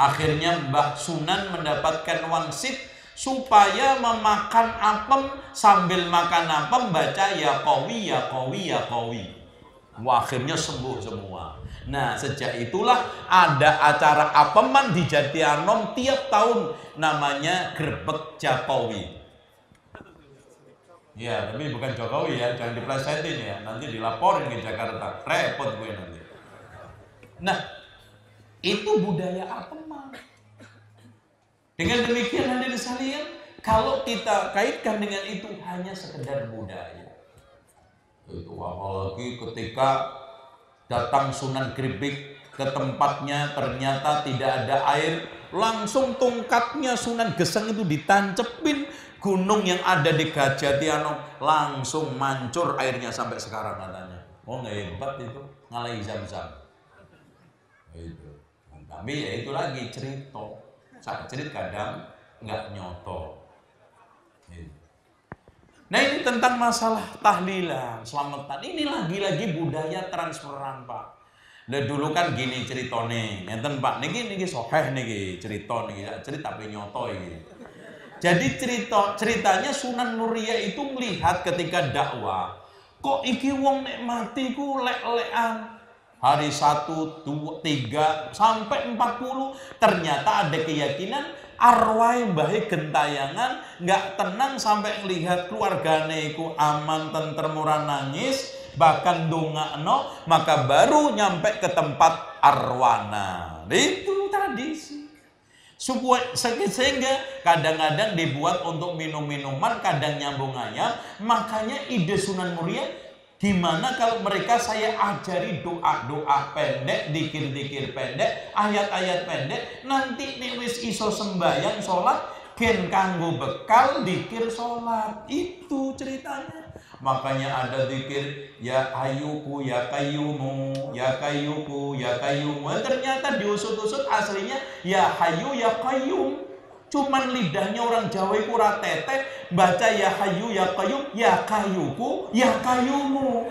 Akhirnya Mbah Sunan mendapatkan wangsit supaya memakan apem, sambil makan apem baca ya qawi ya qawi ya qawi. Wah, akhirnya sembuh semua. Nah, sejak itulah ada acara apeman di Jatianom tiap tahun namanya Grebek Jokowi. Ya, tapi bukan Jokowi ya, jangan diplesetin ya, nanti dilaporin ke Jakarta, repot gue nanti. Nah, itu budaya apeman. Dengan demikian hadirin sekalian, kalau kita kaitkan dengan itu hanya sekedar budaya. Itu apalagi ketika datang Sunan Grebek ke tempatnya ternyata tidak ada air, langsung tongkatnya Sunan Geseng itu ditancepin. Gunung yang ada di Jatianom langsung mancur airnya sampai sekarang katanya. Oh, nggak hebat itu, ngalahi Zam-Zam. Itu. Tapi ya itu lagi cerita. Saat cerita kadang nggak nyoto. Itu. Nah, ini tentang masalah tahlilan, selamatan. Ini lagi-lagi budaya transferan, Pak. Lah dulu kan gini ceritane, ngeten Pak. Niki soheh niki cerita niki, cerita tapi nyoto iki. Jadi ceritanya Sunan Nuria itu melihat ketika dakwah, kok iki wong nek mati ku lek-lekan. Hari 1, 2, 3 sampai 40 ternyata ada keyakinan arwah mbahe gentayangan, nggak tenang sampai melihat keluargane iku aman tentrem ora nangis, bahkan dongakno, maka baru nyampe ke tempat arwana. Itu tradisi. Sehingga kadang-kadang dibuat untuk minum-minuman, kadang nyambung ayam. Makanya ide Sunan Muria, gimana kalau mereka saya ajari doa-doa pendek, dikir-dikir pendek, ayat-ayat pendek. Nanti wis iso sembahyang sholat, gen kanggo bekal dikir sholat. Itu ceritanya. Makanya ada dikir ya ayuku ya kayumu ya kayuku ya kayumu. Ternyata diusut-usut aslinya ya hayu ya kayum. Cuman lidahnya orang Jawa itu rateteh baca ya hayu ya kayum ya kayuku ya kayumu.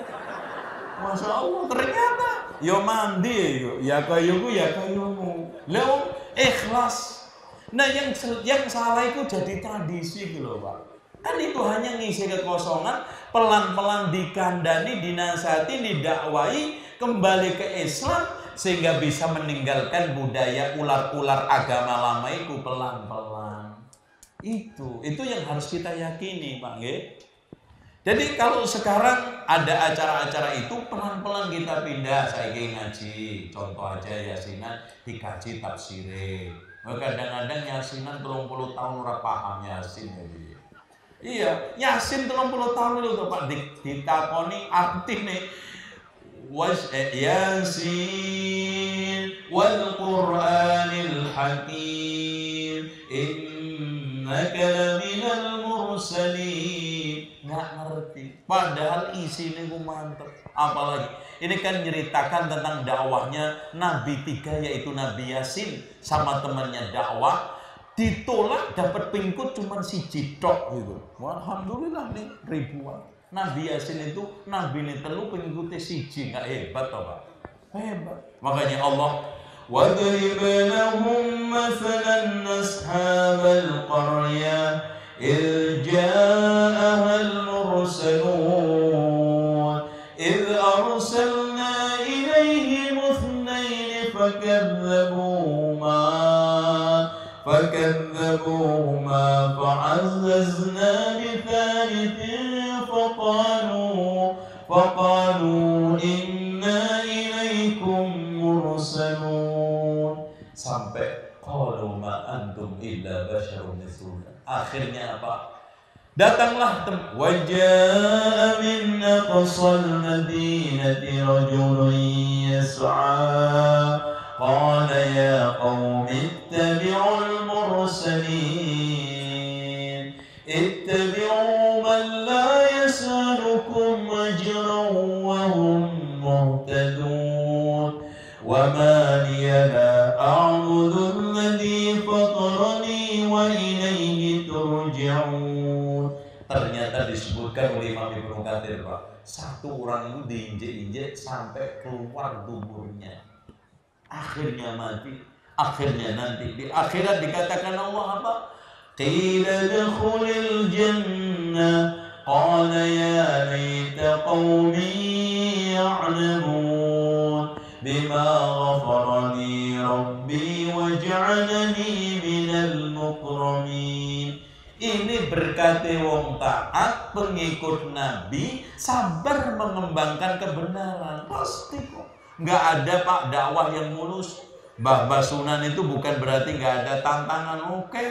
Masya Allah, ternyata yo mandi ya kayuku ya kayumu. Lewat ikhlas. Nah, yang salah itu jadi tradisi gitu loh, Pak. Kan itu hanya ngisi kekosongan, pelan-pelan dikandani, dinasihati, didakwai, kembali ke Islam, sehingga bisa meninggalkan budaya ular-ular agama lama itu pelan-pelan. Itu yang harus kita yakini, Pak. Jadi kalau sekarang ada acara-acara itu, pelan-pelan kita pindah, saya ingin ngaji, contoh aja yasinan, dikaji tafsire. Kadang-kadang yasinan 30 tahun ora paham yasin. Iya, Yasin 30 tahun itu Pak ditakoni aktif nih. Was Yasin wal Qur'anil Hakim innaka minal mursalin. Nggak ngerti. Padahal isinya gue mantep. Apalagi ini kan ceritakan tentang dakwahnya Nabi 3 yaitu Nabi Yasin sama temannya dakwah. Ditolak dapat pengikut cuman si Jidok gitu. Alhamdulillah nih ribuan. Nabi Yasin itu Nabi ini telu pengikutnya si Jidok. Hebat toh Pak? Hebat. Makanya Allah وَضْرِبْ لَهُمْ مَثَلًا أَصْحَابَ الْقَرْيَةِ إِذْ جَاءَهَا الْمُرْسَلُونَ إِذْ أَرْسَلْنَا إِلَيْهِمُ اثْنَيْنِ فَكَذَّبُوهُمَا فعززنا بثالث فقالوا إنا إليكم مرسلون. Sampai qalu ma antum illa basharun mithluna. Akhirnya apa? Datanglah wajaa min aqsal madinati rajulun yas'a قال يا قوم اتبعوا المرسلين اتبعوا من لا يسألكم أجرا وهم مهتدون وما لي لا أعبد الذي فطرني وإليه ترجعون. Ternyata disebutkan oleh Imam Ibnu Katsir Pak, satu orang itu diinjek-injek sampai keluar duburnya. Akhirnya mati, akhirnya nanti di akhirat dikatakan Allah apa? Qila dakhulil jannah, qala ya laita qaumi ya'lamun bima ghafarani rabbi wa ja'alani minal mukramin. Ini berkati wong taat pengikut Nabi sabar mengembangkan kebenaran. Pasti kok. Nggak ada Pak dakwah yang mulus. Bah basunan itu bukan berarti nggak ada tantangan. Oke,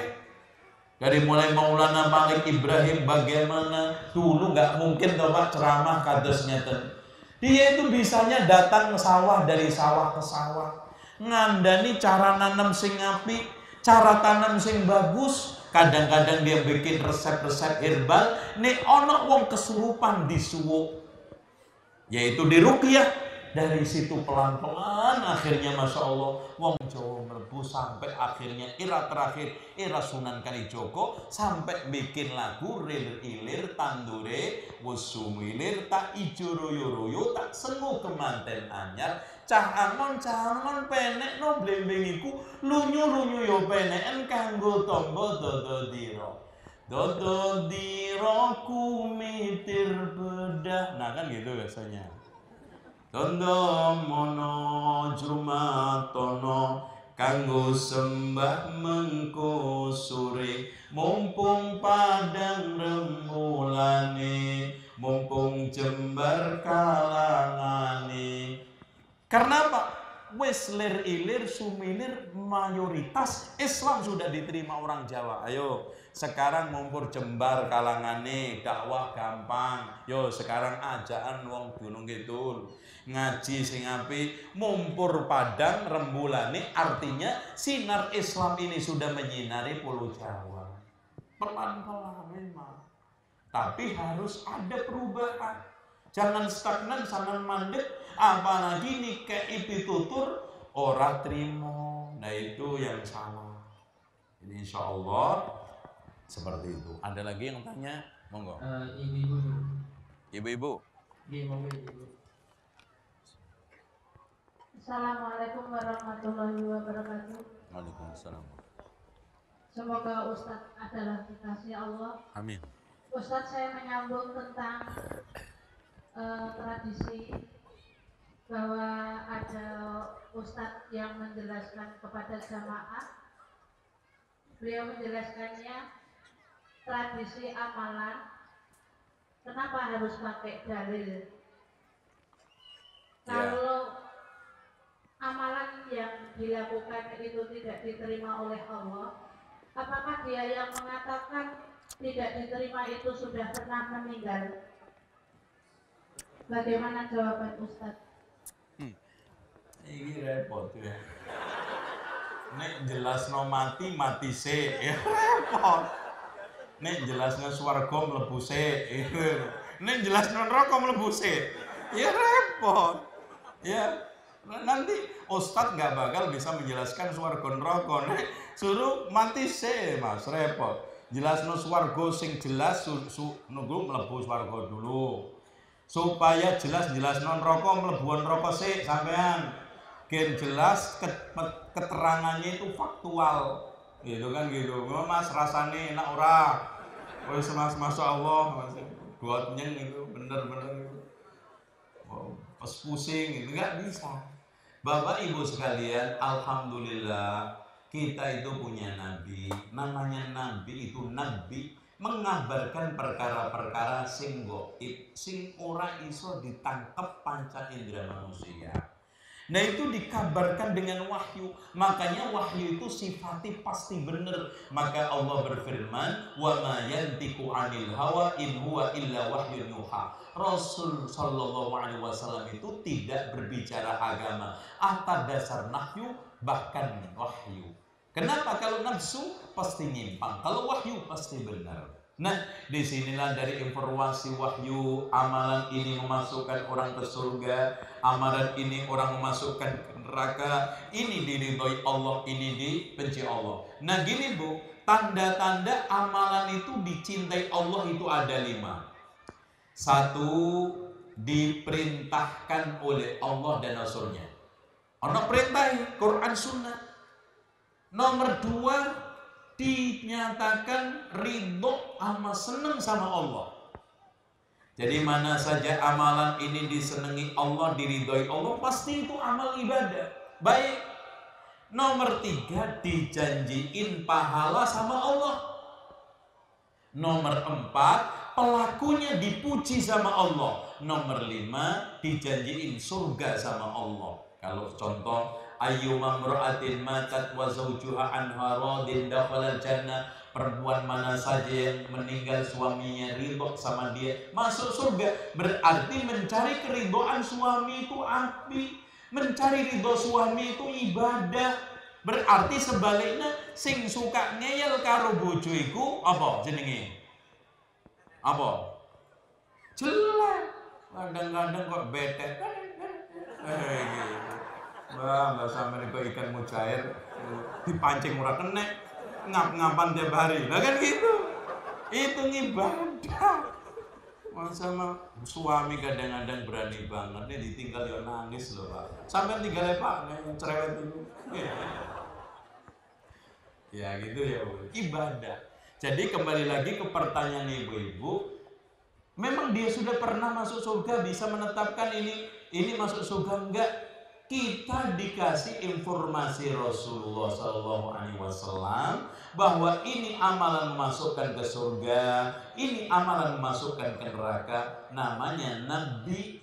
dari mulai Maulana Malik Ibrahim bagaimana dulu nggak mungkin toh Pak ceramah kadosnya dia itu bisanya datang ke sawah, dari sawah ke sawah ngandani cara nanam sing api, cara tanam sing bagus. Kadang-kadang dia bikin resep-resep herbal nih ono wong kesurupan di suwo yaitu di ruqyah. Dari situ pelan-pelan akhirnya Masya Allah wong Jawa mlebu sampai akhirnya era terakhir era Sunan Kalijogo sampai bikin lagu rilir-ilir tandure wusumilir tak ijo royo-royo tak sengu kemanten anyar cah angon penek no blembing iku lunyu-lunyu yo peneken kanggo tangga dodo dira kumitir bedah. Nah kan gitu biasanya. Tondo mono jumatono kanggo sembah mengkusuri mumpung padang remulane mumpung jembar kalangane. Karena apa? Wis lir ilir sumilir mayoritas Islam sudah diterima orang Jawa. Ayo sekarang mumpur jembar kalangane dakwah gampang. Yo sekarang ajaan wong Gunung Kidul ngaji sing apik mumpur padang rembulane, artinya sinar Islam ini sudah menyinari Pulau Jawa. Pelan-pelan memang. Tapi harus ada perubahan. Jangan stagnan, jangan mandek, apalagi nikah tutur ora trimo. Nah itu yang salah. Jadi insya Allah seperti itu. Ada lagi yang tanya? Monggo. Ibu-ibu. Ibu-ibu. Ibu-ibu. Assalamualaikum warahmatullahi wabarakatuh. Waalaikumsalam. Semoga Ustadz adalah dikasih Allah. Amin. Ustadz, saya menyambung tentang tradisi bahwa ada Ustadz yang menjelaskan kepada jamaah. Beliau menjelaskannya tradisi amalan. Kenapa harus pakai dalil? Kalau amalan yang dilakukan itu tidak diterima oleh Allah, apakah dia yang mengatakan tidak diterima itu sudah pernah meninggal. Bagaimana jawaban Ustadz? Ini repot ya. Nek jelas no mati, mati se, ya repot. Nek jelas no swarga mlebu se, nek jelas no neraka mlebu se, ya repot. Ya nanti Ustadz nggak bakal bisa menjelaskan swarga neraka. Nek suruh mati se, mas repot. Jelas no swarga sing jelas nunggu mlebu swarga dulu. Supaya jelas non rokok melebuan rokok sih sampean gen jelas keterangannya itu faktual gitu kan gitu. Mas rasane enak ora wis mas masya Allah mas buat nyeng itu bener-bener wow, pas pusing gitu nggak bisa. Bapak Ibu sekalian, alhamdulillah kita itu punya nabi, namanya nabi itu nabi mengabarkan perkara-perkara sing gaib, sing ora iso ditangkap panca indera manusia. Nah itu dikabarkan dengan wahyu, makanya wahyu itu sifatnya pasti benar. Maka Allah berfirman, wa ma yantiqu 'anil hawa in huwa illa wahyun yuha. Rasul sallallahu alaihi wasallam itu tidak berbicara agama atas dasar nahyu bahkan wahyu. Kenapa? Kalau nafsu pasti nyimpang, kalau wahyu pasti benar. Nah, disinilah dari informasi wahyu, amalan ini memasukkan orang ke surga, amalan ini orang memasukkan ke neraka, ini diridhoi Allah, ini dibenci Allah. Nah gini Bu, tanda-tanda amalan itu dicintai Allah itu ada 5. 1, diperintahkan oleh Allah dan Rasulnya. Orang perintah Quran Sunnah. Nomor 2, dinyatakan ridho sama seneng sama Allah. Jadi mana saja amalan ini disenangi Allah, diridhoi Allah, pasti itu amal ibadah. Baik. Nomor 3, dijanjiin pahala sama Allah. Nomor 4, pelakunya dipuji sama Allah. Nomor 5, dijanjiin surga sama Allah. Kalau contoh, ayyuma imra'atin matat wa zawjuha anha radin dakhala jannah. Perempuan mana saja yang meninggal suaminya ridho sama dia masuk surga. Berarti mencari keridhaan suami itu api, mencari ridho suami itu ibadah. Berarti sebaliknya sing suka ngeyel karo bojo iku apa jenenge? Apa? Jelek. Kadang-kadang kok betek. Wah, nggak sama nih ikan mujair dipancing murah kena ngap-ngapan tiap hari, nah kan gitu. Itu ibadah. Masa mah suami kadang-kadang berani banget nih ditinggal dia nangis loh Pak. Sampai tinggalnya Pak yang cerewet dulu. Ya gitu ya Bu. Ibadah. Jadi kembali lagi ke pertanyaan ibu-ibu. Memang dia sudah pernah masuk surga bisa menetapkan ini masuk surga enggak? Kita dikasih informasi Rasulullah SAW bahwa ini amalan memasukkan ke surga, ini amalan memasukkan ke neraka. Namanya nabi,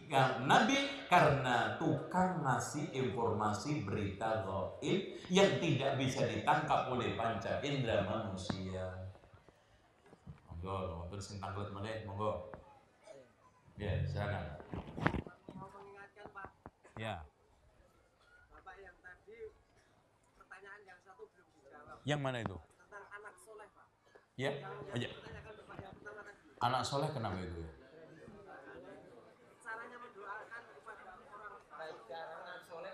karena tukang ngasih informasi berita gaib yang tidak bisa ditangkap oleh panca indera manusia. Monggo, monggo sing tanglet meneh, monggo. Ya, silakan. Mau mengingatkan Pak. Ya. Yang mana itu? Tentang anak soleh, Pak. Ya? Aja. Anak soleh kenapa itu? Caranya mendoakan kepada orang baik karena soleh.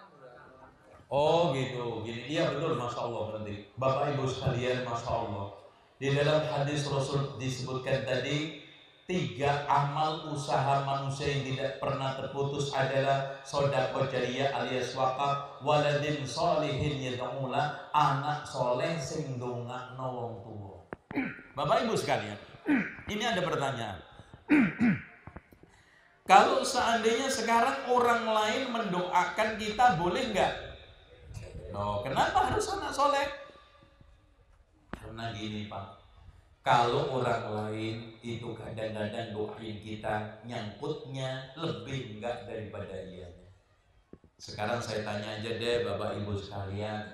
Oh gitu, gini. Iya betul, masya Allah nanti. Bapak Ibu sekalian, masya Allah. Di dalam hadis Rasul disebutkan tadi 3 amal usaha manusia yang tidak pernah terputus adalah sedekah jariyah alias wakaf, waladin sholihin yad'ula, anak soleh sing ndongakno wong tuwa. Bapak Ibu sekalian, ini ada pertanyaan. Kalau seandainya sekarang orang lain mendoakan kita boleh nggak? No, kenapa harus anak soleh? Karena gini Pak. Kalau orang lain itu kadang-kadang doain kita, nyangkutnya lebih enggak daripada ianya. Sekarang saya tanya aja deh Bapak Ibu sekalian,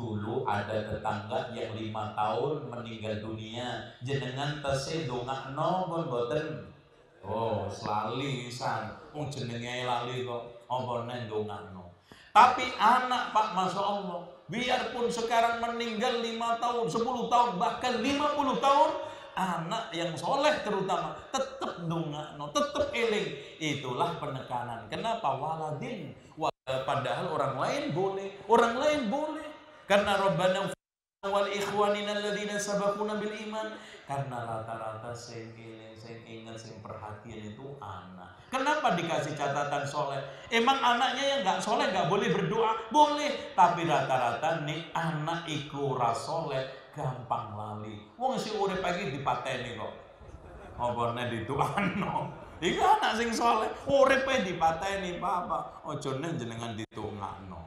Dulu ada tetangga yang 5 tahun meninggal dunia. Jenengan tesih ndongakno pun mboten. Oh, selali pisan. Wong jenenge lali kok apa nang ndongakno. Tapi anak Pak, Masya Allah, biarpun sekarang meninggal 5 tahun, 10 tahun, bahkan 50 tahun, anak yang soleh terutama tetap ndongakno, tetap eling. Itulah penekanan. Kenapa waladin? Padahal orang lain boleh, orang lain boleh. Karena Rabbana wal ikhwanina alladzina sabaquna bil iman. Karena rata-rata saya ingat, saya perhatian itu anak. Kenapa dikasih catatan soleh? Emang anaknya yang nggak soleh nggak boleh berdoa? Boleh, tapi rata-rata nih anak iku ra soleh gampang lali. Wong si urip pagi dipateni kok. Obone dituakno. Iku anak sing soleh, uripe dipateni Bapak. Ojo jenengan dituakno.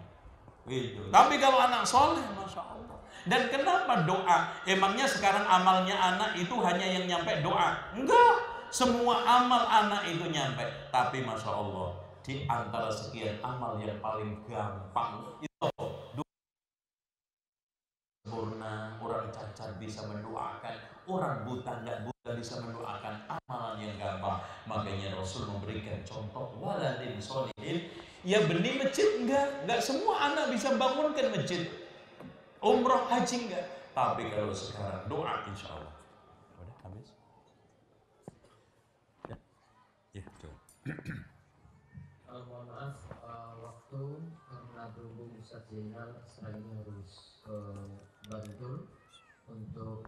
Itu. Tapi kalau anak soleh, Masya Allah. Dan kenapa doa? Emangnya sekarang amalnya anak itu hanya yang nyampe doa? Enggak, semua amal anak itu nyampe. Tapi Masya Allah, di antara sekian amal yang paling gampang itu doa. Sempurna, orang cacat bisa mendoakan, orang buta nggak buta bisa mendoakan, amalan yang gampang. Makanya Rasul memberikan contoh waladin solihin. Ya benih masjid enggak semua anak bisa bangunkan masjid. Umroh haji enggak. Tapi kalau sekarang doa insya Allah. Udah habis? Ya, coba. Mohon maaf, waktu karena berhubung Ustadz Zainal selain harus ke Bantul untuk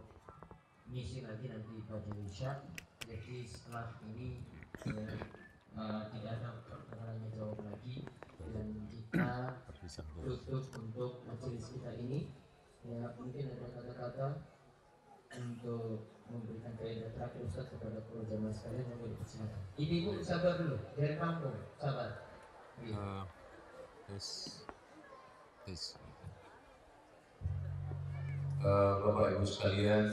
misi lagi nanti pada Indonesia. Jadi setelah ini tidak ada pertanyaannya jawab lagi dan kita tutup untuk majelis kita ini. Ya, mungkin ada kata-kata untuk memberikan kaidah terakhir Ustaz kepada keluarga mas kalian yang dipersilakan. Ibu sabar dulu, jangan kampung, sabar. Bapak Ibu sekalian,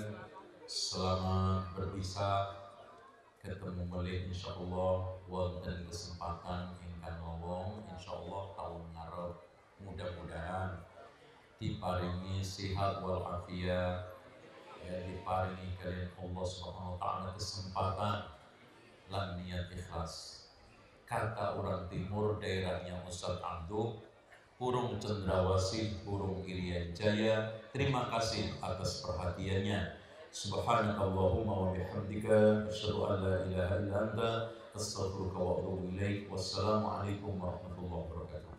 selamat berpisah. Ketemu balik insya Allah wonten kesempatan ingkang lawang insya Allah tahun ngarep mudah-mudahan diparingi sehat walafiat ya, diparingi kalian Allah Subhanahu wa taala kesempatan lan niat ikhlas. Kata orang timur daerahnya Ustaz Abdul, kurung Cendrawasih, kurung Irian Jaya. Terima kasih atas perhatiannya. Subhanakallahumma wa bihamdika asyhadu an la ilaha illa anta astaghfiruka wa atubu ilaik. Wassalamualaikum warahmatullahi wabarakatuh.